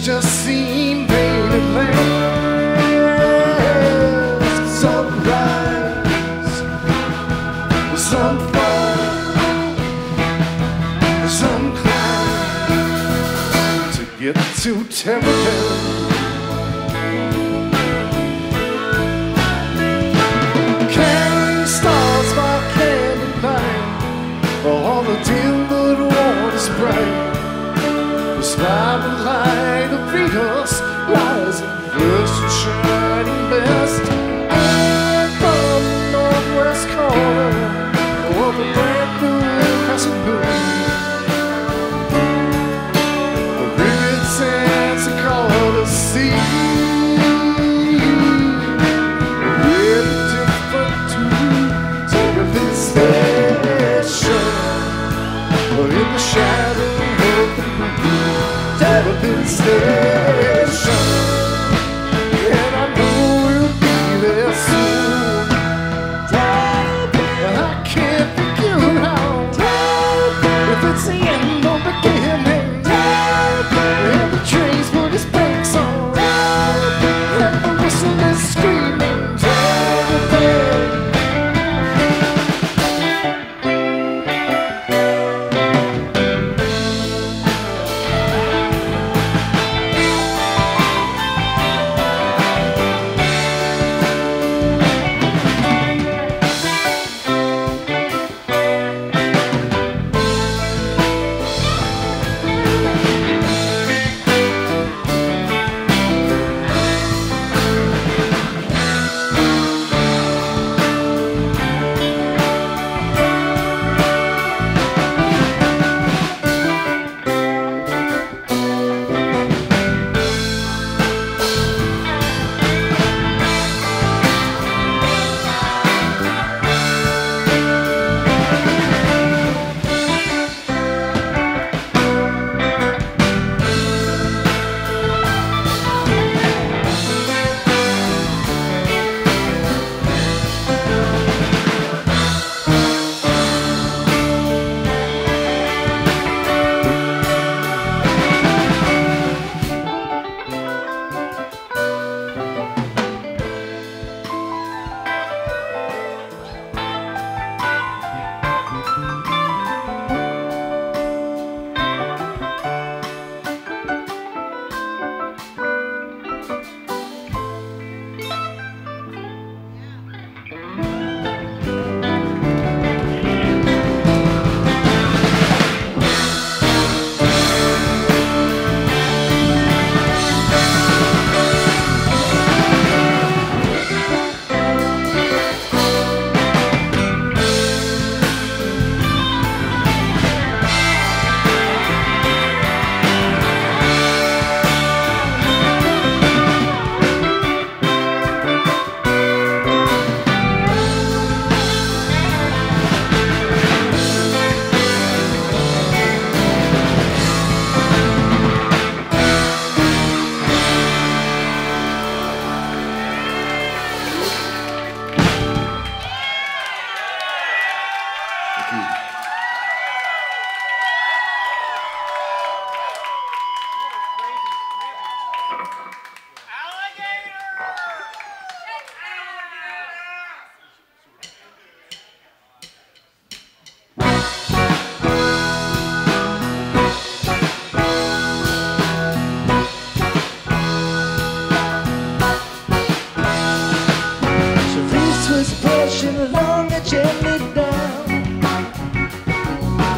Just seem painted lands. Some rise, some fall, some climb to get to temperature. Carrying stars by candlelight, for all the dim but water's bright. The smiling light of Venus lies in first and shining best. I'm from the northwest corner of the brand new crescent moon. The ribbon sands a color to see. Really different too. So if it's there, sure, but in the shadow of the moon. Television station, and I know we'll be there soon. But I can't figure out if it's the end or beginning. And the train's put its brakes on, and the whistle is screaming.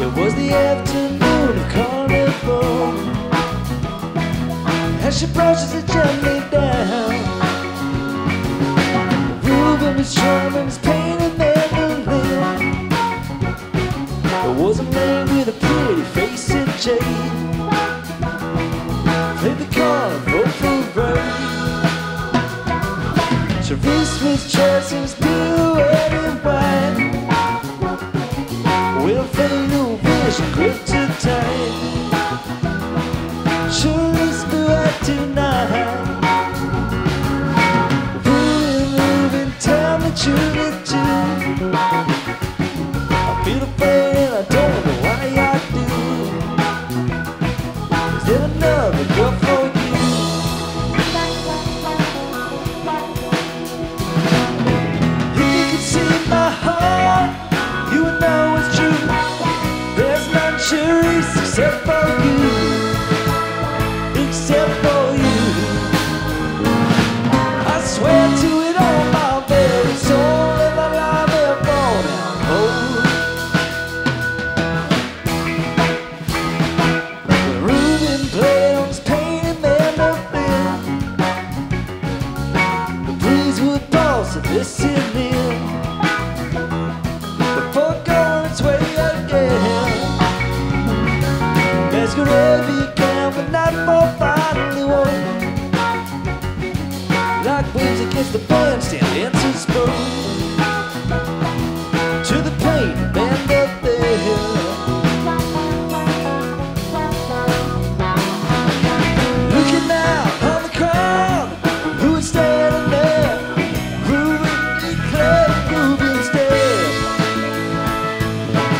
It was the afternoon of carnival, and she brushes the gently down. Ruben was charming, his pain and mandolin. There was a man with a pretty face and jade, played the carnival parade. Therese was dressed in his blue and white, with a fatal vision gripped her tight. Therese blew out tonight. Moving, moving, time to tune it to. I feel afraid and I don't know why I do. Is there another girl for you? If you could see my heart, you would know it's true. Therese, except for you, except for you, I swear to it all, my very soul, if I lie there born and whole. Ruben played on his pain and mandolin. The breeze would pulse at this evening. Whatever you can, but not for finally one. Like waves against the bandstand, dancing spoon to the plane, band up the hill. Looking out on the crowd, who is standing there? Ruben declared, Ruben stared,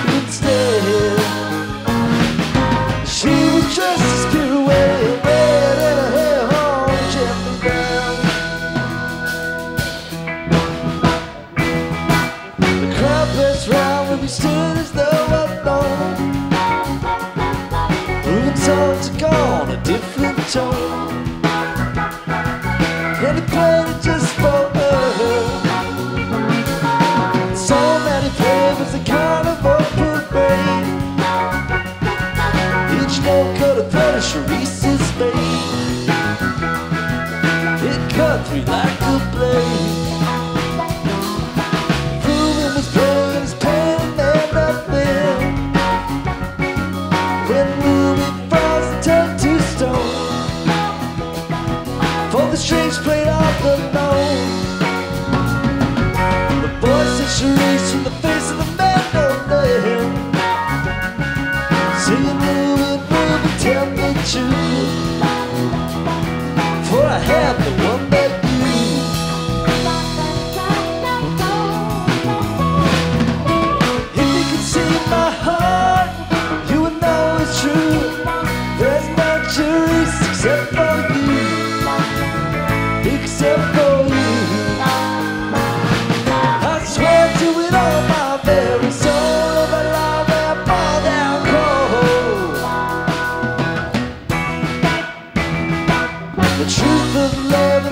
Ruben stared. She was dressed as pirouette, red and her hair all gently down. The crowd pressed round when we stood as though alone. Ruben songs took on a different tone, and he played it just for her. The song that he played was the carnival parade. It cut a thread of Therese's vein. It cut through like a blade. Ruben was playing his pain and mandolin. When Ruben falls and turns to stone, for the strings played all alone. The voice of Therese from the face of the mandolin, singing, tell me the truth, for I have the one that you. If you could see my heart, you would know it's true. There's no Therese except for you, except for you. I swear to it all, my very soul, if I lie there fall down cold. The truth of love.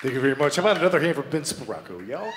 Thank you very much. How about another hand for Ben Sparaco, y'all?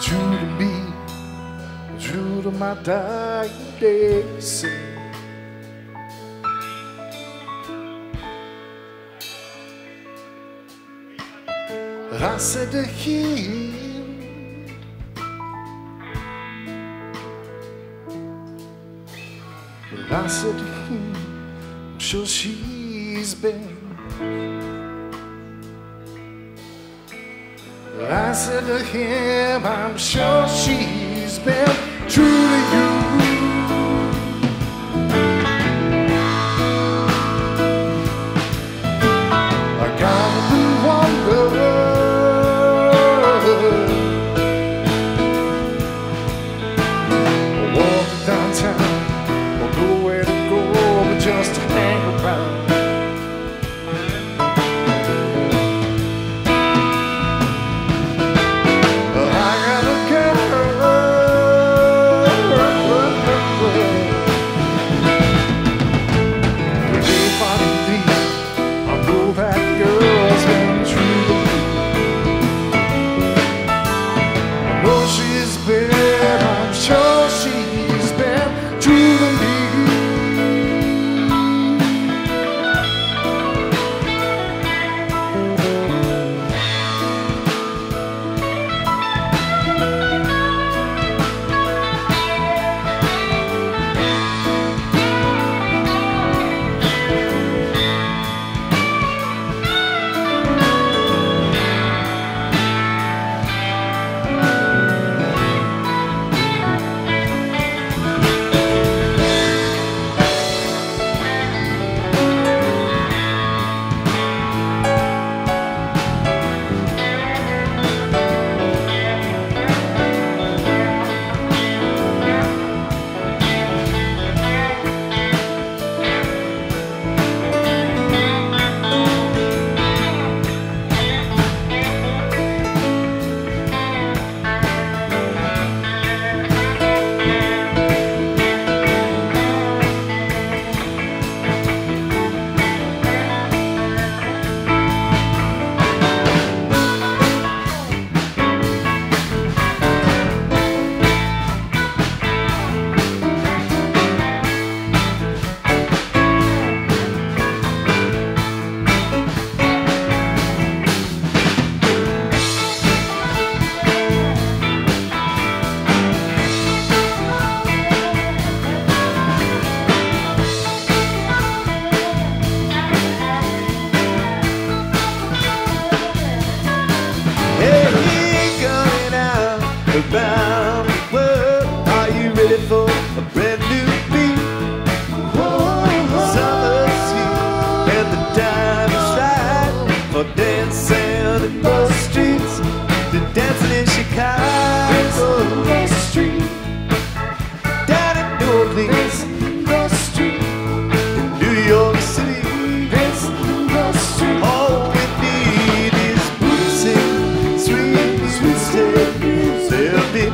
true to me, true to my dying days. I said to him, I said to him, I'm sure she's been. I said to him, I'm sure she's been true to you. I gotta be one girl.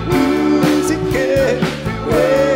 Music everywhere.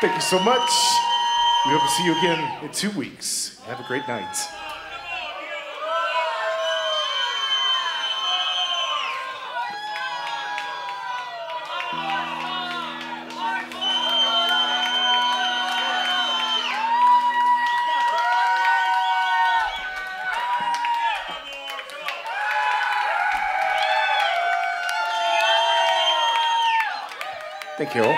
Thank you so much. We hope to see you again in two weeks. Have a great night. Thank you all.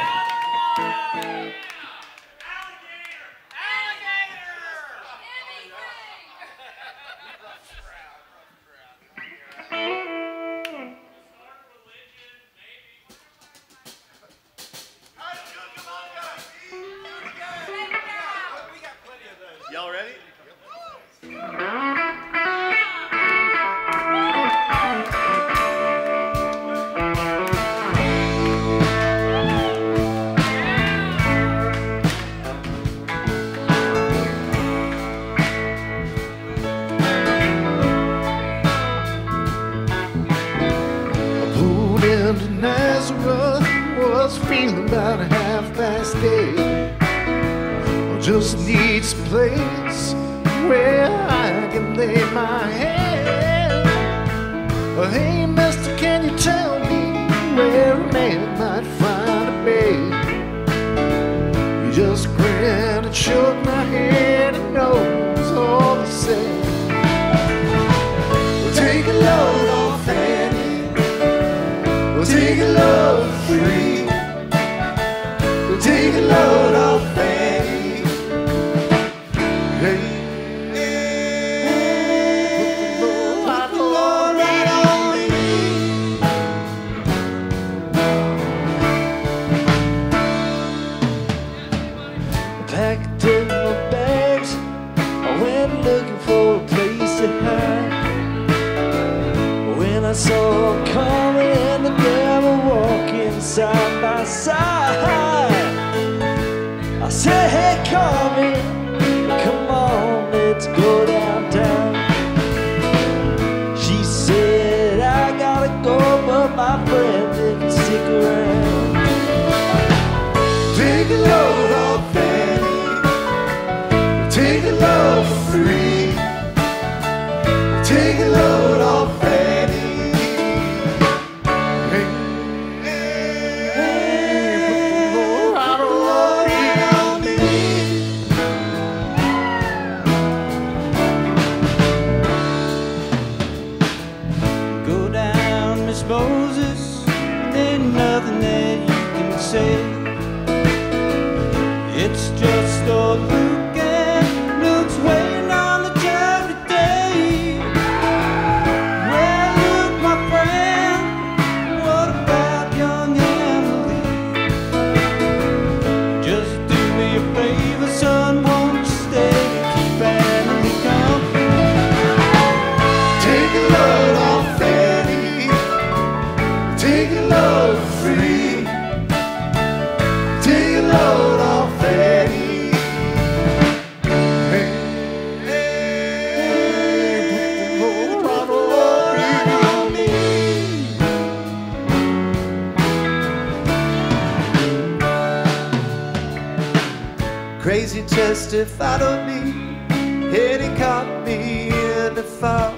Followed me, and he caught me in the fall.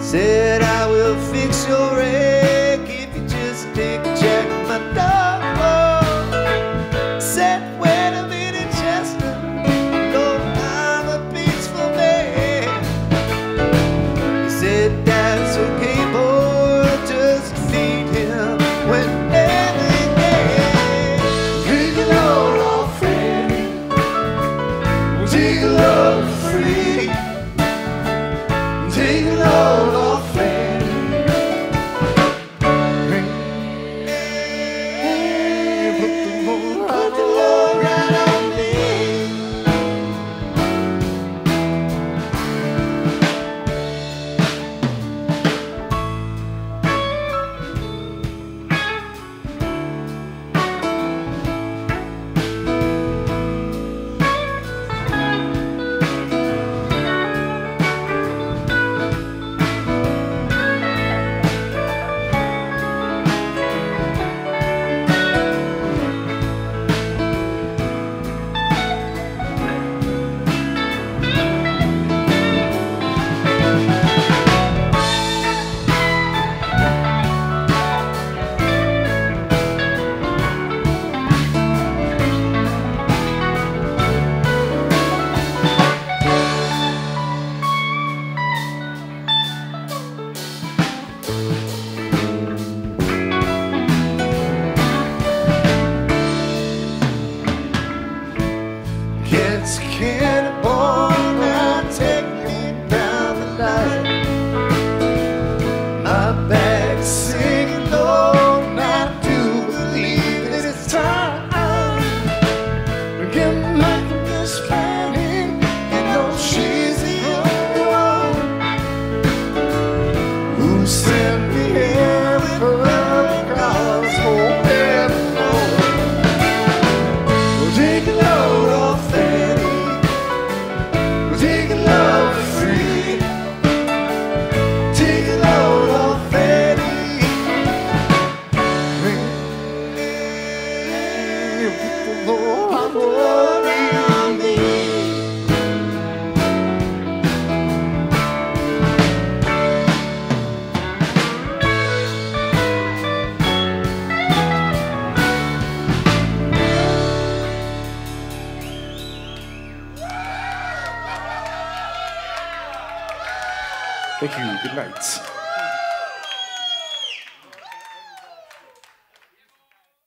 Said, I will fix your wreck if you just take Jack my dog. Said, wait a minute, Chester, no, I'm a peaceful man. He said, that's okay, boy, just feed him when. Thank you. Good night.